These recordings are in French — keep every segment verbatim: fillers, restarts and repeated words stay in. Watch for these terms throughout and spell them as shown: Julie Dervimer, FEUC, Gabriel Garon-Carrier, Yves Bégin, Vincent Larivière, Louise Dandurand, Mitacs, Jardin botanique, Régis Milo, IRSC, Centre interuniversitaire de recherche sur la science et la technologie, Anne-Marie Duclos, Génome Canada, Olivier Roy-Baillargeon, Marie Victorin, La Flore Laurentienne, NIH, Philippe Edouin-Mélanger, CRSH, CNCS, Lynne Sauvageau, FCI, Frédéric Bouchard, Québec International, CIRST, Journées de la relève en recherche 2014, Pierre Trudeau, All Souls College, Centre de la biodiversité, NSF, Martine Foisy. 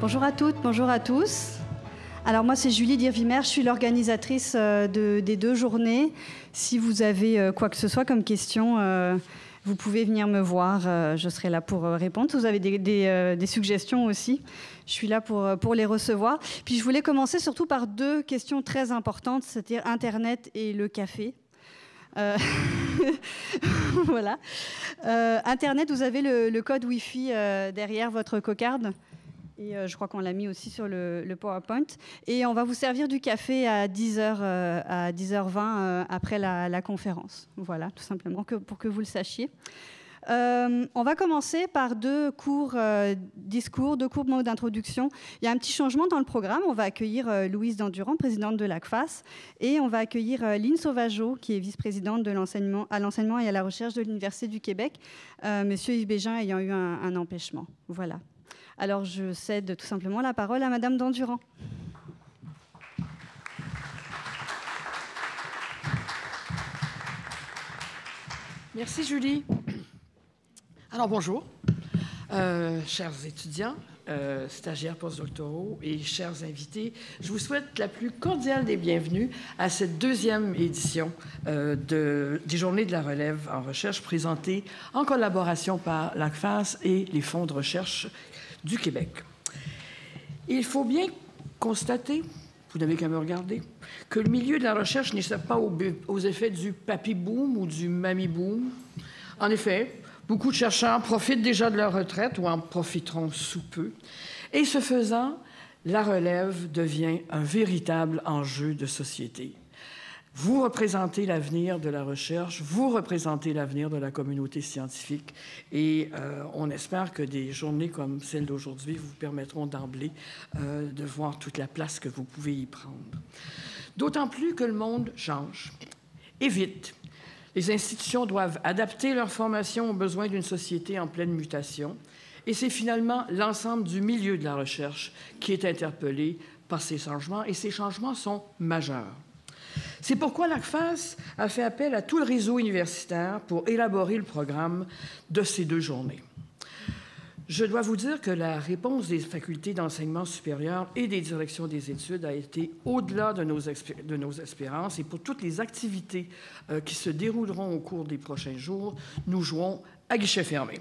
Bonjour à toutes, bonjour à tous. Alors moi c'est Julie Dervimer, je suis l'organisatrice de, des deux journées. Si vous avez quoi que ce soit comme question, vous pouvez venir me voir, je serai là pour répondre. Vous avez des, des, des suggestions aussi, je suis là pour, pour les recevoir. Puis je voulais commencer surtout par deux questions très importantes, c'est-à-dire Internet et le café. Euh, voilà. Euh, Internet, vous avez le, le code Wi-Fi euh, derrière votre cocarde. Et euh, je crois qu'on l'a mis aussi sur le, le PowerPoint. Et on va vous servir du café à dix heures, euh, à dix heures vingt euh, après la, la conférence. Voilà, tout simplement, que, pour que vous le sachiez. Euh, on va commencer par deux courts euh, discours, deux courts mots d'introduction. Il y a un petit changement dans le programme. On va accueillir euh, Louise Dandurand, présidente de l'A C F A S, et on va accueillir euh, Lynne Sauvageau, qui est vice-présidente de l'enseignement, à l'enseignement et à la recherche de l'Université du Québec, euh, monsieur Yves Bégin ayant eu un, un empêchement. Voilà. Alors je cède tout simplement la parole à madame Dandurand. Merci Julie. Alors bonjour, euh, chers étudiants, euh, stagiaires postdoctoraux et chers invités. Je vous souhaite la plus cordiale des bienvenues à cette deuxième édition euh, de, des Journées de la relève en recherche présentée en collaboration par l'A C F A S et les fonds de recherche du Québec. Il faut bien constater, vous n'avez qu'à me regarder, que le milieu de la recherche n'échappe pas aux, aux effets du papy-boom ou du mammy-boom. En effet, beaucoup de chercheurs profitent déjà de leur retraite ou en profiteront sous peu. Et ce faisant, la relève devient un véritable enjeu de société. Vous représentez l'avenir de la recherche, vous représentez l'avenir de la communauté scientifique et euh, on espère que des journées comme celle d'aujourd'hui vous permettront d'emblée euh, de voir toute la place que vous pouvez y prendre. D'autant plus que le monde change et vite. Les institutions doivent adapter leur formation aux besoins d'une société en pleine mutation et c'est finalement l'ensemble du milieu de la recherche qui est interpellé par ces changements et ces changements sont majeurs. C'est pourquoi l'A C F A S a fait appel à tout le réseau universitaire pour élaborer le programme de ces deux journées. Je dois vous dire que la réponse des facultés d'enseignement supérieur et des directions des études a été au-delà de nos, de nos espérances et pour toutes les activités euh, qui se dérouleront au cours des prochains jours, nous jouons à guichet fermé.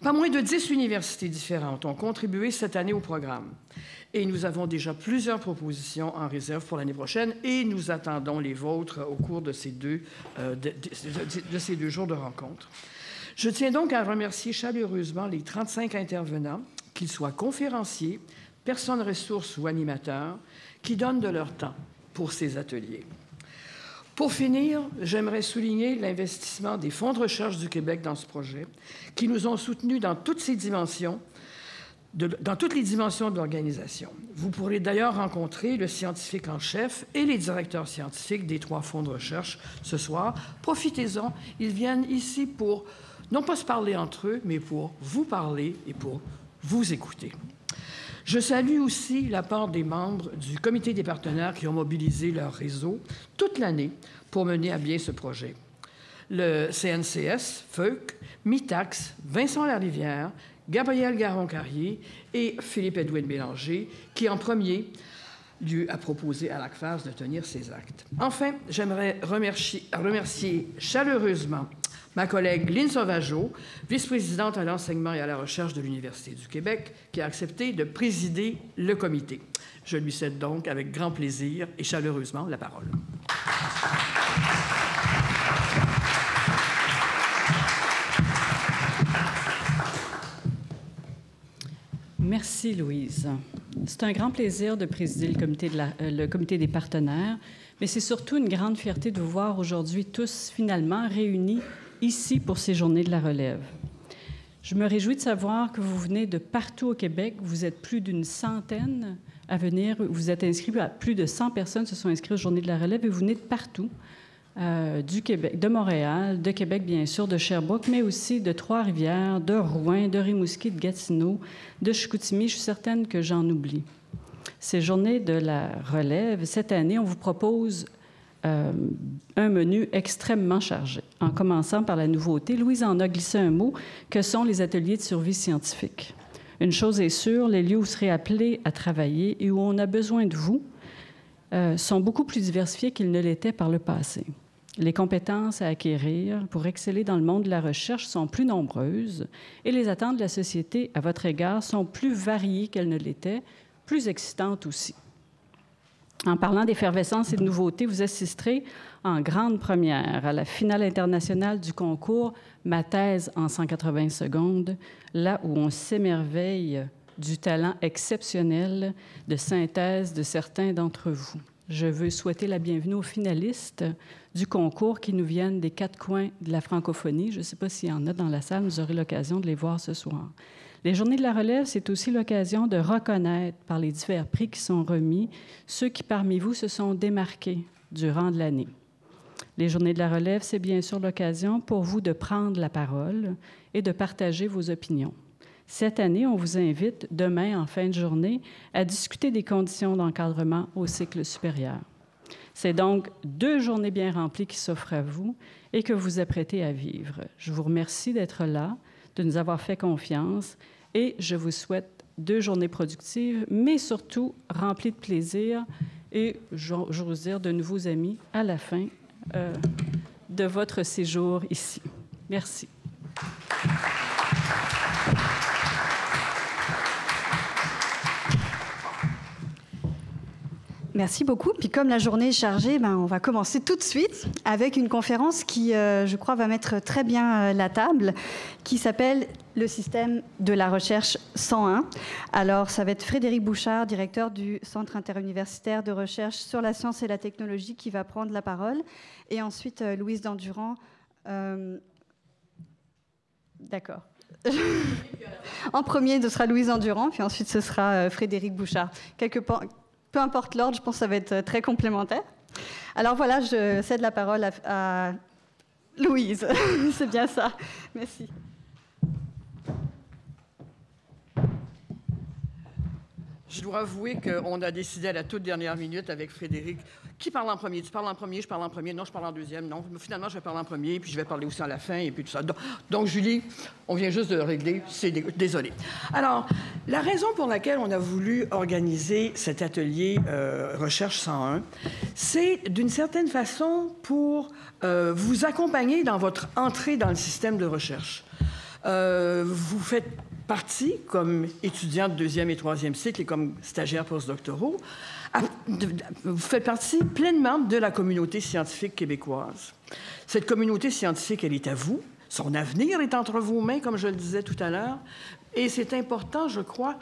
Pas moins de dix universités différentes ont contribué cette année au programme. Et nous avons déjà plusieurs propositions en réserve pour l'année prochaine et nous attendons les vôtres au cours de ces deux, euh, de, de, de, de ces deux jours de rencontre. Je tiens donc à remercier chaleureusement les trente-cinq intervenants, qu'ils soient conférenciers, personnes ressources ou animateurs, qui donnent de leur temps pour ces ateliers. Pour finir, j'aimerais souligner l'investissement des fonds de recherche du Québec dans ce projet, qui nous ont soutenus dans toutes ces dimensions, De, dans toutes les dimensions de l'organisation. Vous pourrez d'ailleurs rencontrer le scientifique en chef et les directeurs scientifiques des trois fonds de recherche ce soir. Profitez-en, ils viennent ici pour, non pas se parler entre eux, mais pour vous parler et pour vous écouter. Je salue aussi l'apport des membres du comité des partenaires qui ont mobilisé leur réseau toute l'année pour mener à bien ce projet. Le C N C S, F E U C, Mitacs, Vincent Larivière, Gabriel Garon-Carrier et Philippe Edouin-Mélanger, qui en premier lieu a proposé à l'A C F A S de tenir ses actes. Enfin, j'aimerais remercier, remercier chaleureusement ma collègue Lynne Sauvageau, vice-présidente à l'enseignement et à la recherche de l'Université du Québec, qui a accepté de présider le comité. Je lui cède donc avec grand plaisir et chaleureusement la parole. Merci, Louise. C'est un grand plaisir de présider le comité, de la, euh, le comité des partenaires, mais c'est surtout une grande fierté de vous voir aujourd'hui tous finalement réunis ici pour ces journées de la relève. Je me réjouis de savoir que vous venez de partout au Québec. Vous êtes plus d'une centaine à venir. Vous êtes inscrits, plus de cent personnes se sont inscrites aux journées de la relève et vous venez de partout, euh, du Québec, de Montréal, de Québec, bien sûr, de Sherbrooke, mais aussi de Trois-Rivières, de Rouen, de Rimouski, de Gatineau, de Chicoutimi. Je suis certaine que j'en oublie. Ces journées de la relève, cette année, on vous propose euh, un menu extrêmement chargé, en commençant par la nouveauté. Louise en a glissé un mot, que sont les ateliers de survie scientifique. Une chose est sûre, les lieux où vous serez appelés à travailler et où on a besoin de vous euh, sont beaucoup plus diversifiés qu'ils ne l'étaient par le passé. Les compétences à acquérir pour exceller dans le monde de la recherche sont plus nombreuses et les attentes de la société à votre égard sont plus variées qu'elles ne l'étaient, plus excitantes aussi. En parlant d'effervescence et de nouveautés, vous assisterez en grande première à la finale internationale du concours « Ma thèse en cent quatre-vingts secondes », là où on s'émerveille du talent exceptionnel de synthèse de certains d'entre vous. Je veux souhaiter la bienvenue aux finalistes du concours qui nous viennent des quatre coins de la francophonie. Je ne sais pas s'il y en a dans la salle, vous aurez l'occasion de les voir ce soir. Les Journées de la relève, c'est aussi l'occasion de reconnaître par les divers prix qui sont remis ceux qui parmi vous se sont démarqués durant l'année. Les Journées de la relève, c'est bien sûr l'occasion pour vous de prendre la parole et de partager vos opinions. Cette année, on vous invite demain, en fin de journée, à discuter des conditions d'encadrement au cycle supérieur. C'est donc deux journées bien remplies qui s'offrent à vous et que vous vous apprêtez à vivre. Je vous remercie d'être là, de nous avoir fait confiance et je vous souhaite deux journées productives, mais surtout remplies de plaisir et, j'ose dire, de nouveaux amis à la fin euh, de votre séjour ici. Merci. Merci beaucoup. Puis comme la journée est chargée, ben, on va commencer tout de suite avec une conférence qui, euh, je crois, va mettre très bien euh, la table, qui s'appelle « Le système de la recherche cent un ». Alors, ça va être Frédéric Bouchard, directeur du Centre interuniversitaire de recherche sur la science et la technologie, qui va prendre la parole. Et ensuite, euh, Louise Dandurand. Euh... D'accord. En premier, ce sera Louise Dandurand, puis ensuite, ce sera euh, Frédéric Bouchard. Quelque part... Peu importe l'ordre, je pense que ça va être très complémentaire. Alors voilà, je cède la parole à, à Louise. C'est bien ça. Merci. Je dois avouer qu'on a décidé à la toute dernière minute avec Frédéric. Qui parle en premier? Tu parles en premier, je parle en premier. Non, je parle en deuxième. Non, finalement, je vais parler en premier, puis je vais parler aussi à la fin, et puis tout ça. Donc, Julie, on vient juste de régler. C'est désolé. Alors, la raison pour laquelle on a voulu organiser cet atelier euh, Recherche cent un, c'est d'une certaine façon pour euh, vous accompagner dans votre entrée dans le système de recherche. Euh, vous faites partie, comme étudiant de deuxième et troisième cycle et comme stagiaire postdoctoraux, vous faites partie pleinement de la communauté scientifique québécoise. Cette communauté scientifique, elle est à vous, son avenir est entre vos mains, comme je le disais tout à l'heure, et c'est important, je crois,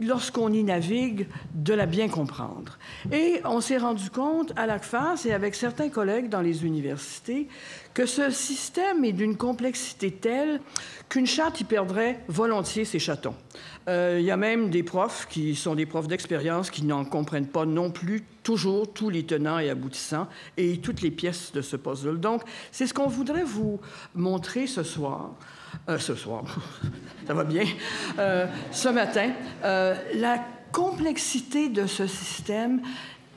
lorsqu'on y navigue, de la bien comprendre. Et on s'est rendu compte à l'A C F A S et avec certains collègues dans les universités que ce système est d'une complexité telle qu'une chatte y perdrait volontiers ses chatons. Euh, il y a même des profs qui sont des profs d'expérience qui n'en comprennent pas non plus toujours tous les tenants et aboutissants et toutes les pièces de ce puzzle. Donc, c'est ce qu'on voudrait vous montrer ce soir. Euh, ce soir, ça va bien, euh, ce matin, euh, la complexité de ce système,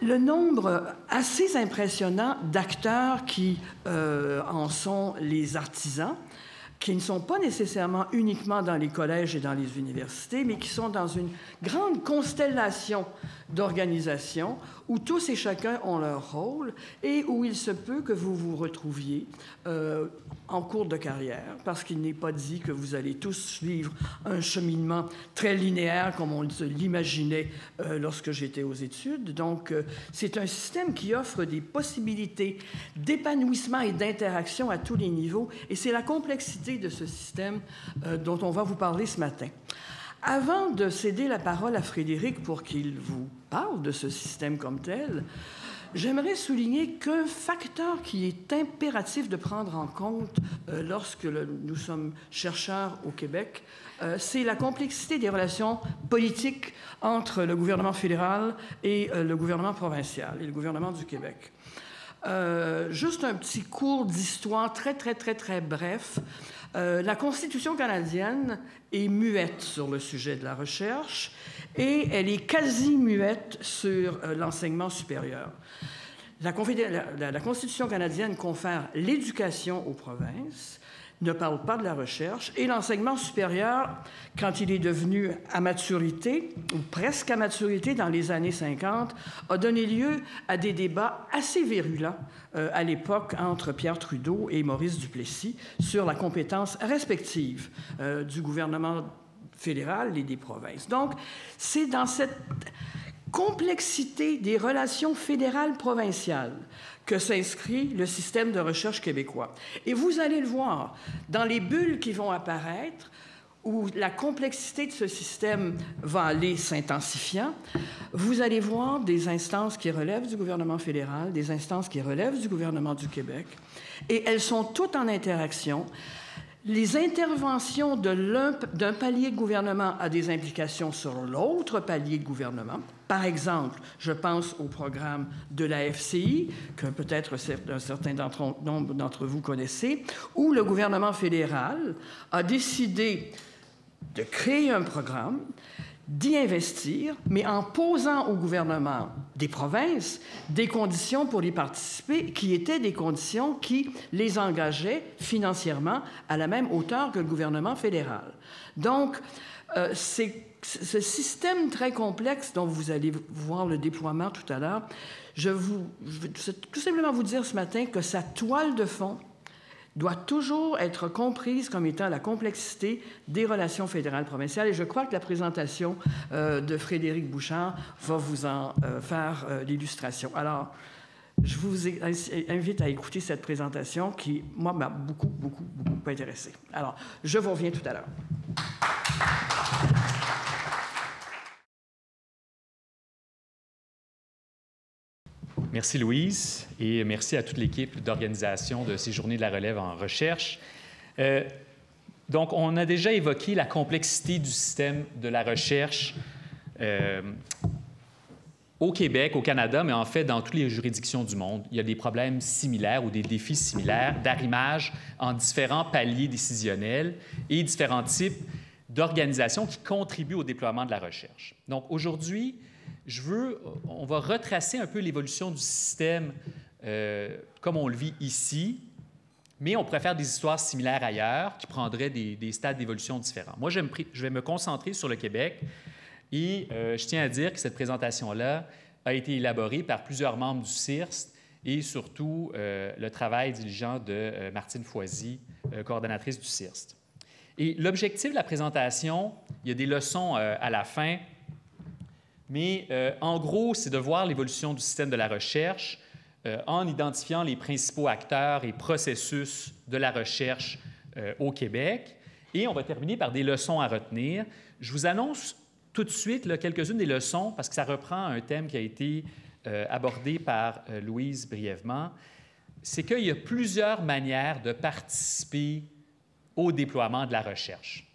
le nombre assez impressionnant d'acteurs qui euh, en sont les artisans, qui ne sont pas nécessairement uniquement dans les collèges et dans les universités, mais qui sont dans une grande constellation d'organisations où tous et chacun ont leur rôle et où il se peut que vous vous retrouviez euh, en cours de carrière, parce qu'il n'est pas dit que vous allez tous suivre un cheminement très linéaire comme on l'imaginait euh, lorsque j'étais aux études. Donc, euh, c'est un système qui offre des possibilités d'épanouissement et d'interaction à tous les niveaux, et c'est la complexité de ce système euh, dont on va vous parler ce matin. Avant de céder la parole à Frédéric pour qu'il vous parle de ce système comme tel, j'aimerais souligner qu'un facteur qui est impératif de prendre en compte euh, lorsque le, nous sommes chercheurs au Québec, euh, c'est la complexité des relations politiques entre le gouvernement fédéral et euh, le gouvernement provincial et le gouvernement du Québec. Euh, juste un petit cours d'histoire très, très, très, très bref. Euh, la Constitution canadienne est muette sur le sujet de la recherche et elle est quasi muette sur euh, l'enseignement supérieur. La, la, la Constitution canadienne confère l'éducation aux provinces, ne parle pas de la recherche, et l'enseignement supérieur, quand il est devenu à maturité, ou presque à maturité dans les années cinquante, a donné lieu à des débats assez virulents euh, à l'époque entre Pierre Trudeau et Maurice Duplessis sur la compétence respective euh, du gouvernement fédéral et des provinces. Donc, c'est dans cette complexité des relations fédérales-provinciales que s'inscrit le système de recherche québécois. Et vous allez le voir, dans les bulles qui vont apparaître, où la complexité de ce système va aller s'intensifiant, vous allez voir des instances qui relèvent du gouvernement fédéral, des instances qui relèvent du gouvernement du Québec, et elles sont toutes en interaction. Les interventions d'un palier de gouvernement ont des implications sur l'autre palier de gouvernement. Par exemple, je pense au programme de la F C I, que peut-être un certain nombre d'entre vous connaissez, où le gouvernement fédéral a décidé de créer un programme, d'y investir, mais en posant au gouvernement des provinces des conditions pour y participer qui étaient des conditions qui les engageaient financièrement à la même hauteur que le gouvernement fédéral. Donc, euh, c'est ce système très complexe dont vous allez voir le déploiement tout à l'heure. Je vous, je veux tout simplement vous dire ce matin que sa toile de fond doit toujours être comprise comme étant la complexité des relations fédérales-provinciales. Et je crois que la présentation euh, de Frédéric Bouchard va vous en euh, faire euh, l'illustration. Alors, je vous invite à écouter cette présentation qui, moi, m'a beaucoup, beaucoup, beaucoup intéressée. Alors, je vous reviens tout à l'heure. Merci Louise et merci à toute l'équipe d'organisation de ces Journées de la relève en recherche. Euh, donc, on a déjà évoqué la complexité du système de la recherche euh, au Québec, au Canada, mais en fait dans toutes les juridictions du monde. Il y a des problèmes similaires ou des défis similaires d'arrimage en différents paliers décisionnels et différents types d'organisations qui contribuent au déploiement de la recherche. Donc, aujourd'hui, Je veux, on va retracer un peu l'évolution du système euh, comme on le vit ici, mais on pourrait faire des histoires similaires ailleurs qui prendraient des, des stades d'évolution différents. Moi, je vais, me, je vais me concentrer sur le Québec et euh, je tiens à dire que cette présentation-là a été élaborée par plusieurs membres du CIRST et surtout euh, le travail diligent de euh, Martine Foisy, euh, coordonnatrice du CIRST. Et l'objectif de la présentation, il y a des leçons euh, à la fin. Mais euh, en gros, c'est de voir l'évolution du système de la recherche euh, en identifiant les principaux acteurs et processus de la recherche euh, au Québec. Et on va terminer par des leçons à retenir. Je vous annonce tout de suite quelques-unes des leçons parce que ça reprend un thème qui a été euh, abordé par euh, Louise brièvement. C'est qu'il y a plusieurs manières de participer au déploiement de la recherche.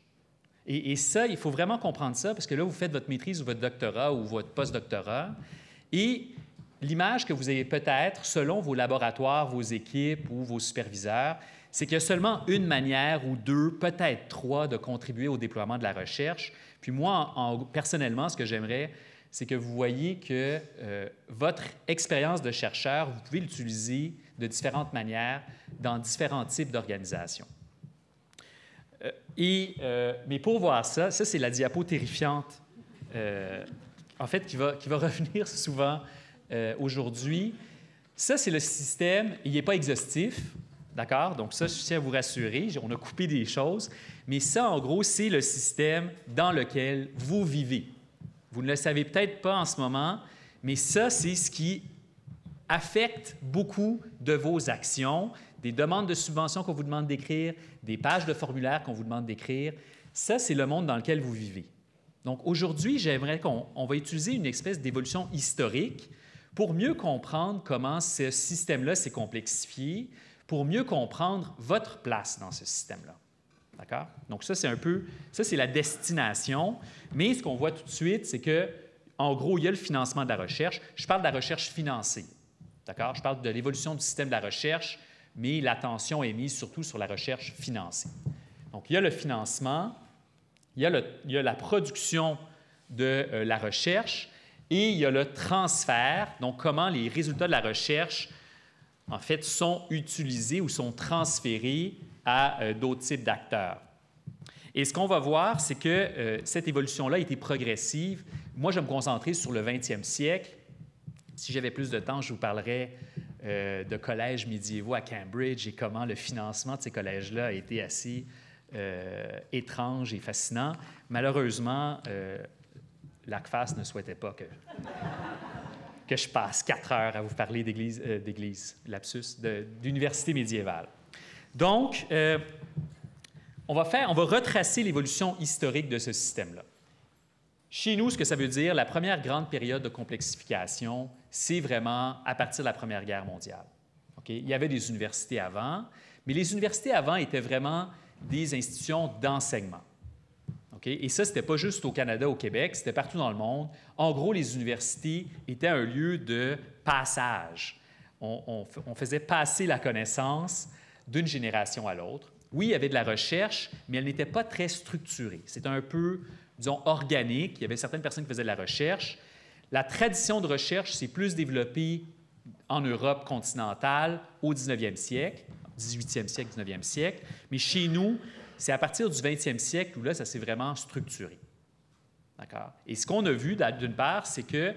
Et, et ça, il faut vraiment comprendre ça, parce que là, vous faites votre maîtrise ou votre doctorat ou votre post-doctorat, et l'image que vous avez peut-être, selon vos laboratoires, vos équipes ou vos superviseurs, c'est qu'il y a seulement une manière ou deux, peut-être trois, de contribuer au déploiement de la recherche. Puis moi, en, en, personnellement, ce que j'aimerais, c'est que vous voyez que euh, votre expérience de chercheur, vous pouvez l'utiliser de différentes manières dans différents types d'organisations. Et, euh, mais pour voir ça, ça c'est la diapo terrifiante, euh, en fait, qui va, qui va revenir souvent euh, aujourd'hui. Ça, c'est le système, il n'est pas exhaustif, d'accord? Donc ça, je tiens à vous rassurer, on a coupé des choses, mais ça, en gros, c'est le système dans lequel vous vivez. Vous ne le savez peut-être pas en ce moment, mais ça, c'est ce qui affecte beaucoup de vos actions, des demandes de subventions qu'on vous demande d'écrire, des pages de formulaires qu'on vous demande d'écrire. Ça, c'est le monde dans lequel vous vivez. Donc, aujourd'hui, j'aimerais qu'on va utiliser une espèce d'évolution historique pour mieux comprendre comment ce système-là s'est complexifié, pour mieux comprendre votre place dans ce système-là. D'accord? Donc, ça, c'est un peu... Ça, c'est la destination. Mais ce qu'on voit tout de suite, c'est que, en gros, il y a le financement de la recherche. Je parle de la recherche financée. D'accord? Je parle de l'évolution du système de la recherche, mais l'attention est mise surtout sur la recherche financée. Donc, il y a le financement, il y a, le, il y a la production de euh, la recherche et il y a le transfert, donc comment les résultats de la recherche, en fait, sont utilisés ou sont transférés à euh, d'autres types d'acteurs. Et ce qu'on va voir, c'est que euh, cette évolution-là a été progressive. Moi, je vais me concentrer sur le vingtième siècle. Si j'avais plus de temps, je vous parlerais euh, de collèges médiévaux à Cambridge et comment le financement de ces collèges-là a été assez euh, étrange et fascinant. Malheureusement, euh, l'A C F A S ne souhaitait pas que, que je passe quatre heures à vous parler d'église, euh, d'église, lapsus, d'université médiévale. Donc, euh, on va faire, on va retracer l'évolution historique de ce système-là. Chez nous, ce que ça veut dire, la première grande période de complexification, c'est vraiment à partir de la Première Guerre mondiale. Okay? Il y avait des universités avant, mais les universités avant étaient vraiment des institutions d'enseignement. Okay? Et ça, ce n'était pas juste au Canada, au Québec, c'était partout dans le monde. En gros, les universités étaient un lieu de passage. On, on, on faisait passer la connaissance d'une génération à l'autre. Oui, il y avait de la recherche, mais elle n'était pas très structurée. C'était un peu, disons, organique. Il y avait certaines personnes qui faisaient de la recherche. La tradition de recherche s'est plus développée en Europe continentale au dix-neuvième siècle, dix-huitième siècle, dix-neuvième siècle. Mais chez nous, c'est à partir du vingtième siècle où là, ça s'est vraiment structuré. D'accord? Et ce qu'on a vu, d'une part, c'est que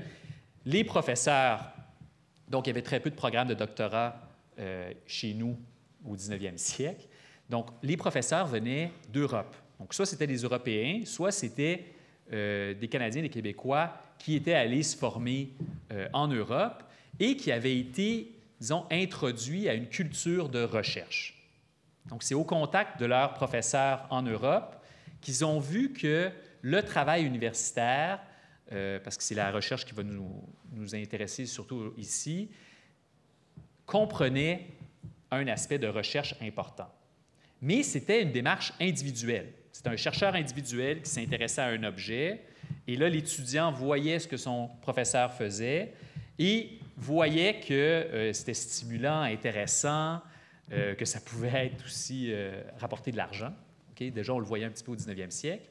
les professeurs, donc il y avait très peu de programmes de doctorat euh, chez nous au dix-neuvième siècle, donc, les professeurs venaient d'Europe. Donc, soit c'était des Européens, soit c'était euh, des Canadiens, des Québécois qui étaient allés se former euh, en Europe et qui avaient été, disons, introduits à une culture de recherche. Donc, c'est au contact de leurs professeurs en Europe qu'ils ont vu que le travail universitaire, euh, parce que c'est la recherche qui va nous, nous intéresser surtout ici, comprenait un aspect de recherche important. Mais c'était une démarche individuelle. C'était un chercheur individuel qui s'intéressait à un objet. Et là, l'étudiant voyait ce que son professeur faisait et voyait que euh, c'était stimulant, intéressant, euh, que ça pouvait être aussi euh, rapporter de l'argent. Okay? Déjà, on le voyait un petit peu au dix-neuvième siècle.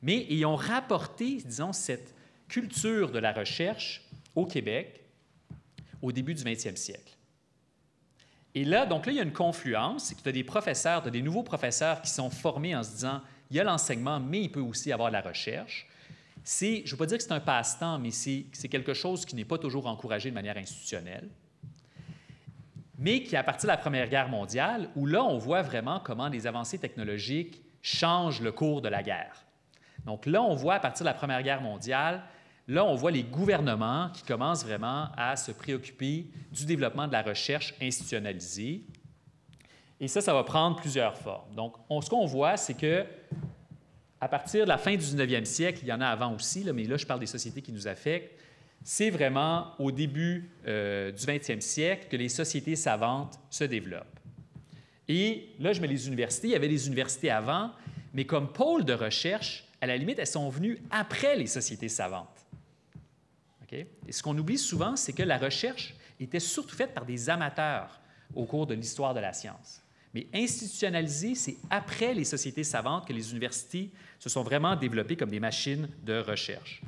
Mais ils ont rapporté, disons, cette culture de la recherche au Québec au début du vingtième siècle. Et là, donc là, il y a une confluence, c'est que tu as des professeurs, tu as des nouveaux professeurs qui sont formés en se disant, il y a l'enseignement, mais il peut aussi y avoir de la recherche. Je ne veux pas dire que c'est un passe-temps, mais c'est quelque chose qui n'est pas toujours encouragé de manière institutionnelle, mais qui, à partir de la Première Guerre mondiale, où là, on voit vraiment comment les avancées technologiques changent le cours de la guerre. Donc là, on voit, à partir de la Première Guerre mondiale, là, on voit les gouvernements qui commencent vraiment à se préoccuper du développement de la recherche institutionnalisée. Et ça, ça va prendre plusieurs formes. Donc, on, ce qu'on voit, c'est que à partir de la fin du dix-neuvième siècle, il y en a avant aussi, là, mais là, je parle des sociétés qui nous affectent, c'est vraiment au début euh, du vingtième siècle que les sociétés savantes se développent. Et là, je mets les universités. Il y avait des universités avant, mais comme pôle de recherche, à la limite, elles sont venues après les sociétés savantes. Et ce qu'on oublie souvent, c'est que la recherche était surtout faite par des amateurs au cours de l'histoire de la science. Mais institutionnalisée, c'est après les sociétés savantes que les universités se sont vraiment développées comme des machines de recherche.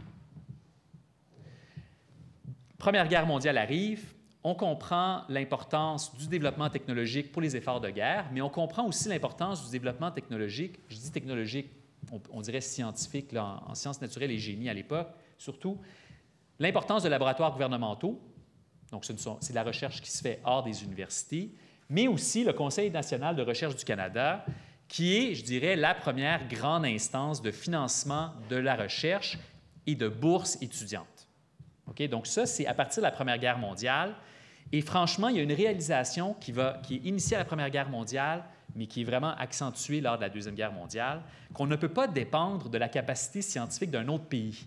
Première Guerre mondiale arrive, on comprend l'importance du développement technologique pour les efforts de guerre, mais on comprend aussi l'importance du développement technologique, je dis technologique, on, on dirait scientifique, là, en, en sciences naturelles et génie à l'époque, surtout, l'importance de laboratoires gouvernementaux, donc c'est de la recherche qui se fait hors des universités, mais aussi le Conseil national de recherche du Canada, qui est, je dirais, la première grande instance de financement de la recherche et de bourses étudiantes. Okay? Donc ça, c'est à partir de la Première Guerre mondiale. Et franchement, il y a une réalisation qui, va, qui est initiée à la Première Guerre mondiale, mais qui est vraiment accentuée lors de la Deuxième Guerre mondiale, qu'on ne peut pas dépendre de la capacité scientifique d'un autre pays.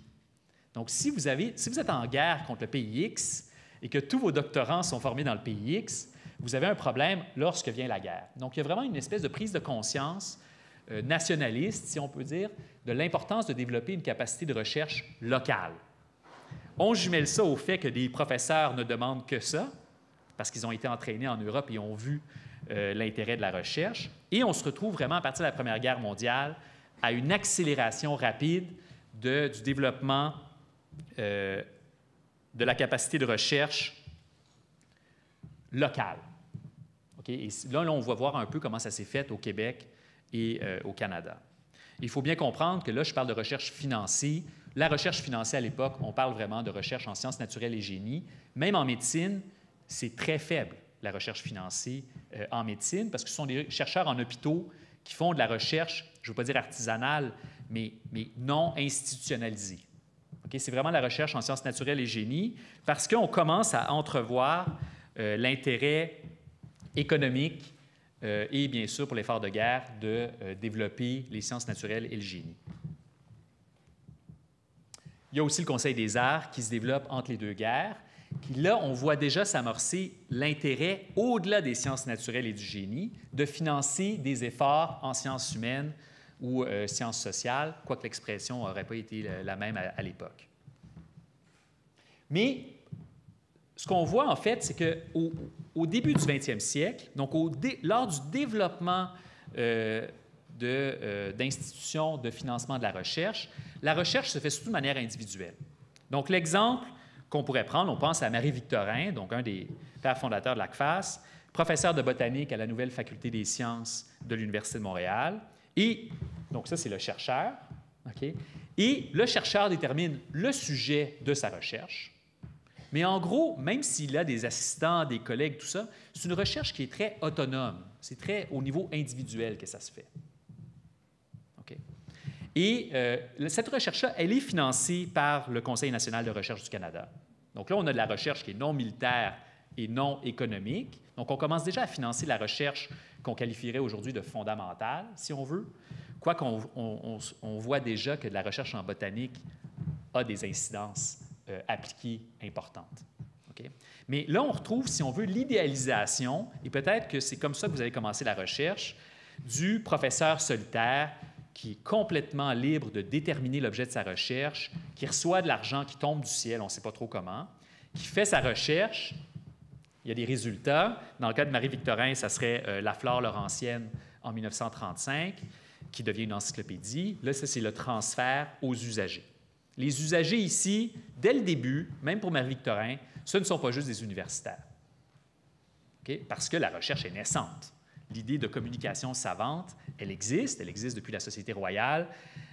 Donc, si vous, avez, si vous êtes en guerre contre le pays X et que tous vos doctorants sont formés dans le pays X, vous avez un problème lorsque vient la guerre. Donc, il y a vraiment une espèce de prise de conscience euh, nationaliste, si on peut dire, de l'importance de développer une capacité de recherche locale. On jumelle ça au fait que des professeurs ne demandent que ça, parce qu'ils ont été entraînés en Europe et ont vu euh, l'intérêt de la recherche. Et on se retrouve vraiment, à partir de la Première Guerre mondiale, à une accélération rapide de, du développement Euh, de la capacité de recherche locale. OK? Okay? Et là, là, on va voir un peu comment ça s'est fait au Québec et euh, au Canada. Il faut bien comprendre que là, je parle de recherche financée. La recherche financée à l'époque, on parle vraiment de recherche en sciences naturelles et génie. Même en médecine, c'est très faible, la recherche financée euh, en médecine, parce que ce sont des chercheurs en hôpitaux qui font de la recherche, je ne veux pas dire artisanale, mais, mais non institutionnalisée. Okay? C'est vraiment la recherche en sciences naturelles et génie, parce qu'on commence à entrevoir euh, l'intérêt économique euh, et, bien sûr, pour l'effort de guerre, de euh, développer les sciences naturelles et le génie. Il y a aussi le Conseil des arts qui se développe entre les deux guerres. Puis là, on voit déjà s'amorcer l'intérêt, au-delà des sciences naturelles et du génie, de financer des efforts en sciences humaines ou euh, sciences sociales, quoique l'expression n'aurait pas été la même à, à l'époque. Mais ce qu'on voit, en fait, c'est qu'au au début du vingtième siècle, donc au dé, lors du développement euh, d'institutions de, euh, de financement de la recherche, la recherche se fait surtout de manière individuelle. Donc l'exemple qu'on pourrait prendre, on pense à Marie Victorin, donc un des pères fondateurs de l'A C F A S, professeur de botanique à la nouvelle faculté des sciences de l'Université de Montréal. Et, donc ça, c'est le chercheur, okay? Et le chercheur détermine le sujet de sa recherche. Mais en gros, même s'il a des assistants, des collègues, tout ça, c'est une recherche qui est très autonome. C'est très au niveau individuel que ça se fait. Et euh, cette recherche-là, elle est financée par le Conseil national de recherche du Canada. Donc là, on a de la recherche qui est non militaire et non économique. Donc on commence déjà à financer la recherche qu'on qualifierait aujourd'hui de fondamentale, si on veut. Quoique on, on, on, on voit déjà que de la recherche en botanique a des incidences euh, appliquées importantes. Okay? Mais là, on retrouve, si on veut, l'idéalisation, et peut-être que c'est comme ça que vous avez commencé la recherche, du professeur solitaire qui est complètement libre de déterminer l'objet de sa recherche, qui reçoit de l'argent qui tombe du ciel, on ne sait pas trop comment, qui fait sa recherche, il y a des résultats. Dans le cas de Marie Victorin, ça serait euh, La Flore Laurentienne en mille neuf cent trente-cinq, qui devient une encyclopédie. Là, ça, c'est le transfert aux usagers. Les usagers ici, dès le début, même pour Marie Victorin, ce ne sont pas juste des universitaires. Okay? Parce que la recherche est naissante. L'idée de communication savante, elle existe, elle existe depuis la Société royale,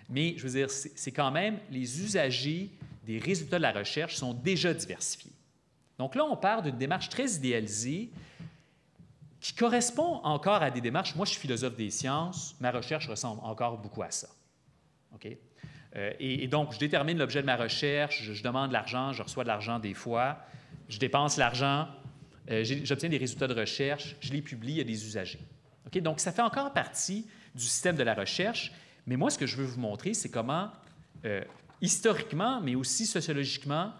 mais je veux dire, c'est quand même, les usagers des résultats de la recherche sont déjà diversifiés. Donc là, on part d'une démarche très idéalisée qui correspond encore à des démarches. Moi, je suis philosophe des sciences, ma recherche ressemble encore beaucoup à ça. Okay? Euh, et, et donc, je détermine l'objet de ma recherche, je, je demande de l'argent, je reçois de l'argent des fois, je dépense l'argent. Euh, J'obtiens des résultats de recherche, je les publie à des usagers. Okay? Donc, ça fait encore partie du système de la recherche, mais moi, ce que je veux vous montrer, c'est comment, euh, historiquement, mais aussi sociologiquement,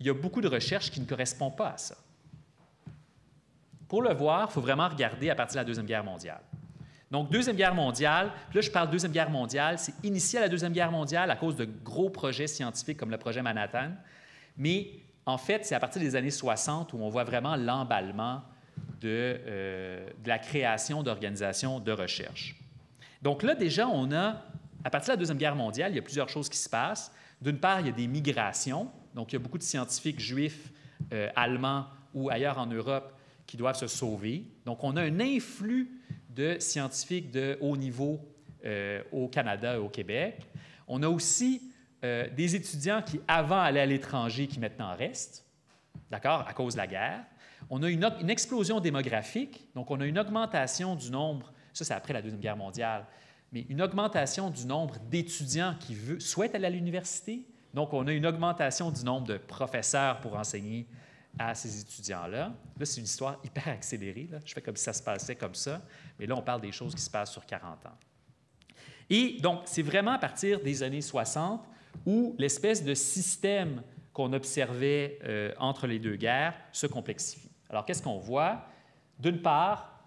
il y a beaucoup de recherches qui ne correspondent pas à ça. Pour le voir, il faut vraiment regarder à partir de la Deuxième Guerre mondiale. Donc, Deuxième Guerre mondiale, là, je parle de Deuxième Guerre mondiale, c'est initié à la Deuxième Guerre mondiale à cause de gros projets scientifiques comme le projet Manhattan, mais en fait, c'est à partir des années soixante où on voit vraiment l'emballement de, euh, de la création d'organisations de recherche. Donc là, déjà, on a, à partir de la Deuxième Guerre mondiale, il y a plusieurs choses qui se passent. D'une part, il y a des migrations. Donc, il y a beaucoup de scientifiques juifs, euh, allemands ou ailleurs en Europe qui doivent se sauver. Donc, on a un influx de scientifiques de haut niveau euh, au Canada et au Québec. On a aussi Euh, des étudiants qui, avant, allaient à l'étranger, qui maintenant restent, d'accord, à cause de la guerre. On a une, une explosion démographique, donc on a une augmentation du nombre, ça c'est après la Deuxième Guerre mondiale, mais une augmentation du nombre d'étudiants qui veut, souhaitent aller à l'université. Donc on a une augmentation du nombre de professeurs pour enseigner à ces étudiants-là. Là, là c'est une histoire hyper accélérée, là. Je fais comme si ça se passait comme ça, mais là on parle des choses qui se passent sur quarante ans. Et donc c'est vraiment à partir des années soixante où l'espèce de système qu'on observait euh, entre les deux guerres se complexifie. Alors, qu'est-ce qu'on voit? D'une part,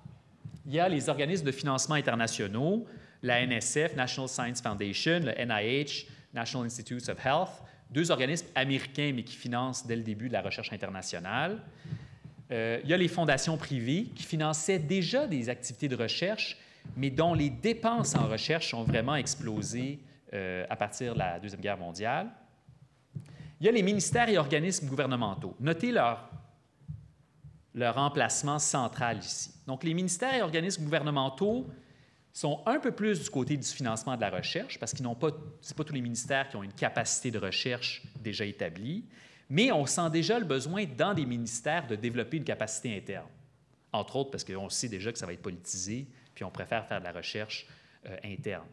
il y a les organismes de financement internationaux, la N S F, National Science Foundation, le N I H, National Institutes of Health, deux organismes américains, mais qui financent dès le début de la recherche internationale. Euh, il y a les fondations privées qui finançaient déjà des activités de recherche, mais dont les dépenses en recherche ont vraiment explosé Euh, à partir de la Deuxième Guerre mondiale. Il y a les ministères et organismes gouvernementaux. Notez leur, leur emplacement central ici. Donc, les ministères et organismes gouvernementaux sont un peu plus du côté du financement de la recherche, parce qu'ils n'ont pas, c'est pas tous les ministères qui ont une capacité de recherche déjà établie, mais on sent déjà le besoin dans des ministères de développer une capacité interne, entre autres parce qu'on sait déjà que ça va être politisé, puis on préfère faire de la recherche euh, interne.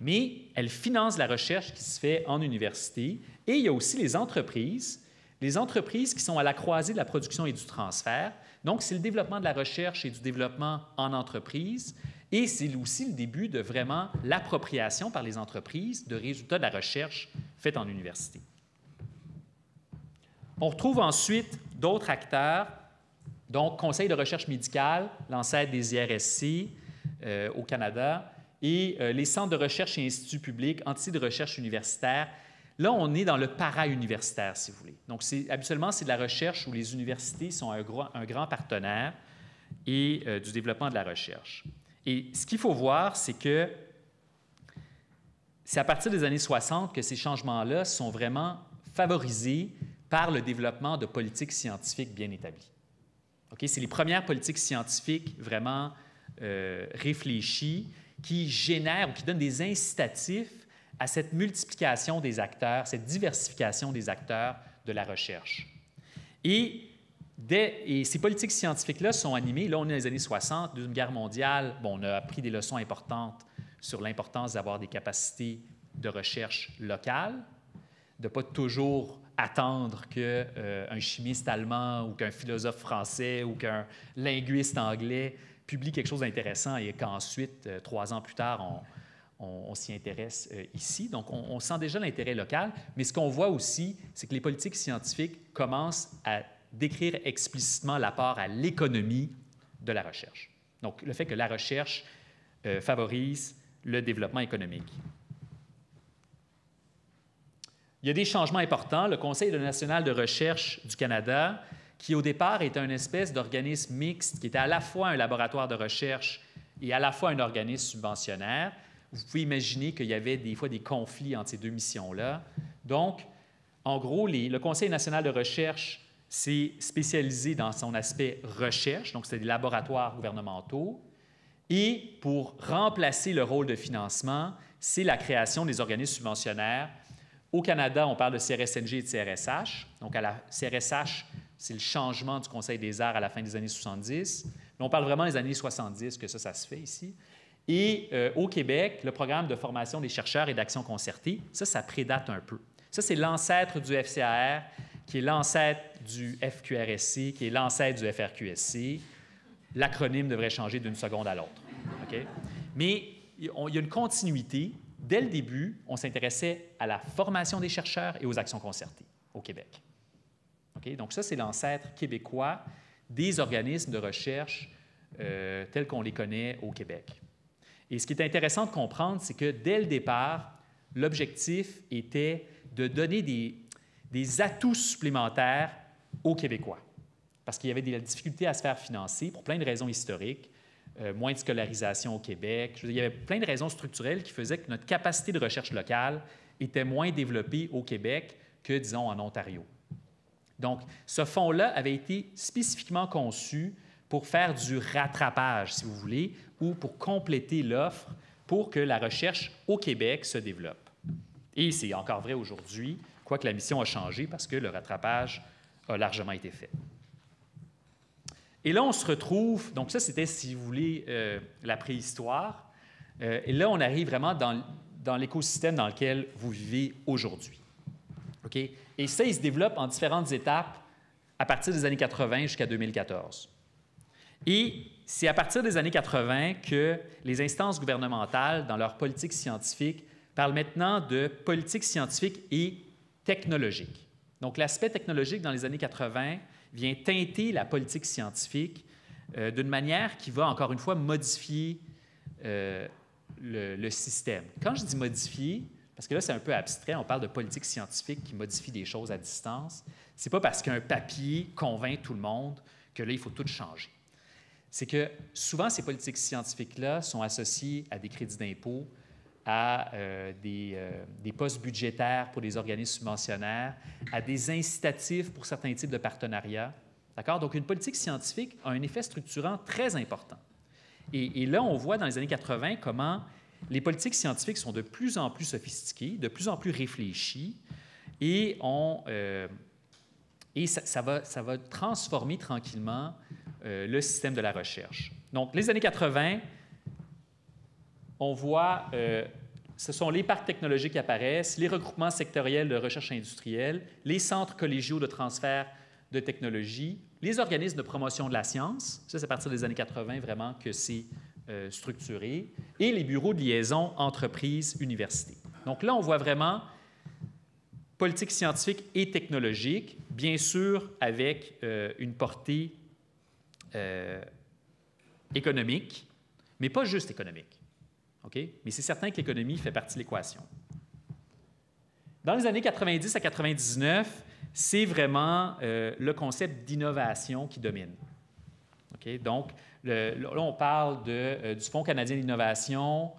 Mais elle finance la recherche qui se fait en université, et il y a aussi les entreprises, les entreprises qui sont à la croisée de la production et du transfert. Donc, c'est le développement de la recherche et du développement en entreprise, et c'est aussi le début de vraiment l'appropriation par les entreprises de résultats de la recherche faite en université. On retrouve ensuite d'autres acteurs, donc Conseil de recherche médicale, l'ancêtre des I R S C euh, au Canada, et euh, les centres de recherche et instituts publics, entités de recherche universitaire. Là, on est dans le para-universitaire, si vous voulez. Donc, habituellement, c'est de la recherche où les universités sont un, gros, un grand partenaire et euh, du développement de la recherche. Et ce qu'il faut voir, c'est que c'est à partir des années soixante que ces changements-là sont vraiment favorisés par le développement de politiques scientifiques bien établies. Okay? C'est les premières politiques scientifiques vraiment euh, réfléchies qui génèrent ou qui donnent des incitatifs à cette multiplication des acteurs, cette diversification des acteurs de la recherche. Et, dès, et ces politiques scientifiques-là sont animées, là on est dans les années soixante, Deuxième Guerre mondiale, bon, on a appris des leçons importantes sur l'importance d'avoir des capacités de recherche locales, de ne pas toujours attendre qu'un euh, chimiste allemand ou qu'un philosophe français ou qu'un linguiste anglais publie quelque chose d'intéressant et qu'ensuite, euh, trois ans plus tard, on, on, on s'y intéresse euh, ici. Donc, on, on sent déjà l'intérêt local, mais ce qu'on voit aussi, c'est que les politiques scientifiques commencent à décrire explicitement l'apport à l'économie de la recherche. Donc, le fait que la recherche euh, favorise le développement économique. Il y a des changements importants. Le Conseil national de recherche du Canada, qui au départ était une espèce d'organisme mixte, qui était à la fois un laboratoire de recherche et à la fois un organisme subventionnaire, vous pouvez imaginer qu'il y avait des fois des conflits entre ces deux missions-là. Donc, en gros, les, le Conseil national de recherche s'est spécialisé dans son aspect recherche, donc c'est des laboratoires gouvernementaux, et pour remplacer le rôle de financement, c'est la création des organismes subventionnaires. Au Canada, on parle de C R S N G et de C R S H. Donc, à la C R S H, c'est le changement du Conseil des arts à la fin des années soixante-dix. Là, on parle vraiment des années soixante-dix que ça, ça se fait ici. Et euh, au Québec, le programme de formation des chercheurs et d'action concertée, ça, ça prédate un peu. Ça, c'est l'ancêtre du F C A R, qui est l'ancêtre du F Q R S C, qui est l'ancêtre du F R Q S C. L'acronyme devrait changer d'une seconde à l'autre. Okay? Mais on, il y a une continuité. Dès le début, on s'intéressait à la formation des chercheurs et aux actions concertées au Québec. Okay? Donc ça, c'est l'ancêtre québécois des organismes de recherche euh, tels qu'on les connaît au Québec. Et ce qui est intéressant de comprendre, c'est que dès le départ, l'objectif était de donner des, des atouts supplémentaires aux Québécois, parce qu'il y avait des difficultés à se faire financer pour plein de raisons historiques. Euh, moins de scolarisation au Québec. Je veux dire, il y avait plein de raisons structurelles qui faisaient que notre capacité de recherche locale était moins développée au Québec que, disons, en Ontario. Donc, ce fonds-là avait été spécifiquement conçu pour faire du rattrapage, si vous voulez, ou pour compléter l'offre pour que la recherche au Québec se développe. Et c'est encore vrai aujourd'hui, quoique la mission a changé parce que le rattrapage a largement été fait. Et là, on se retrouve, donc ça, c'était, si vous voulez, euh, la préhistoire. Euh, et là, on arrive vraiment dans, dans l'écosystème dans lequel vous vivez aujourd'hui. Okay? Et ça, il se développe en différentes étapes à partir des années quatre-vingt jusqu'à deux mille quatorze. Et c'est à partir des années quatre-vingt que les instances gouvernementales, dans leur politique scientifique, parlent maintenant de politique scientifique et technologique. Donc, l'aspect technologique dans les années quatre-vingt vient teinter la politique scientifique euh, d'une manière qui va, encore une fois, modifier euh, le, le système. Quand je dis modifier, parce que là, c'est un peu abstrait, on parle de politique scientifique qui modifie des choses à distance, c'est pas parce qu'un papier convainc tout le monde que là, il faut tout changer. C'est que souvent, ces politiques scientifiques-là sont associées à des crédits d'impôt, à euh, des, euh, des postes budgétaires pour des organismes subventionnaires, à des incitatifs pour certains types de partenariats, D'accord? Donc, une politique scientifique a un effet structurant très important. Et, et là, on voit dans les années quatre-vingt comment les politiques scientifiques sont de plus en plus sophistiquées, de plus en plus réfléchies, et, on, euh, et ça, ça, va, ça va transformer tranquillement euh, le système de la recherche. Donc, les années quatre-vingt, on voit, euh, ce sont les parcs technologiques qui apparaissent, les regroupements sectoriels de recherche industrielle, les centres collégiaux de transfert de technologie, les organismes de promotion de la science, ça c'est à partir des années quatre-vingt vraiment que c'est euh, structuré, et les bureaux de liaison entreprise-université. Donc là, on voit vraiment politique scientifique et technologique, bien sûr avec euh, une portée euh, économique, mais pas juste économique. Okay? Mais c'est certain que l'économie fait partie de l'équation. Dans les années quatre-vingt-dix à quatre-vingt-dix-neuf, c'est vraiment euh, le concept d'innovation qui domine. Okay? Donc, le, là, on parle de, euh, du Fonds canadien d'innovation,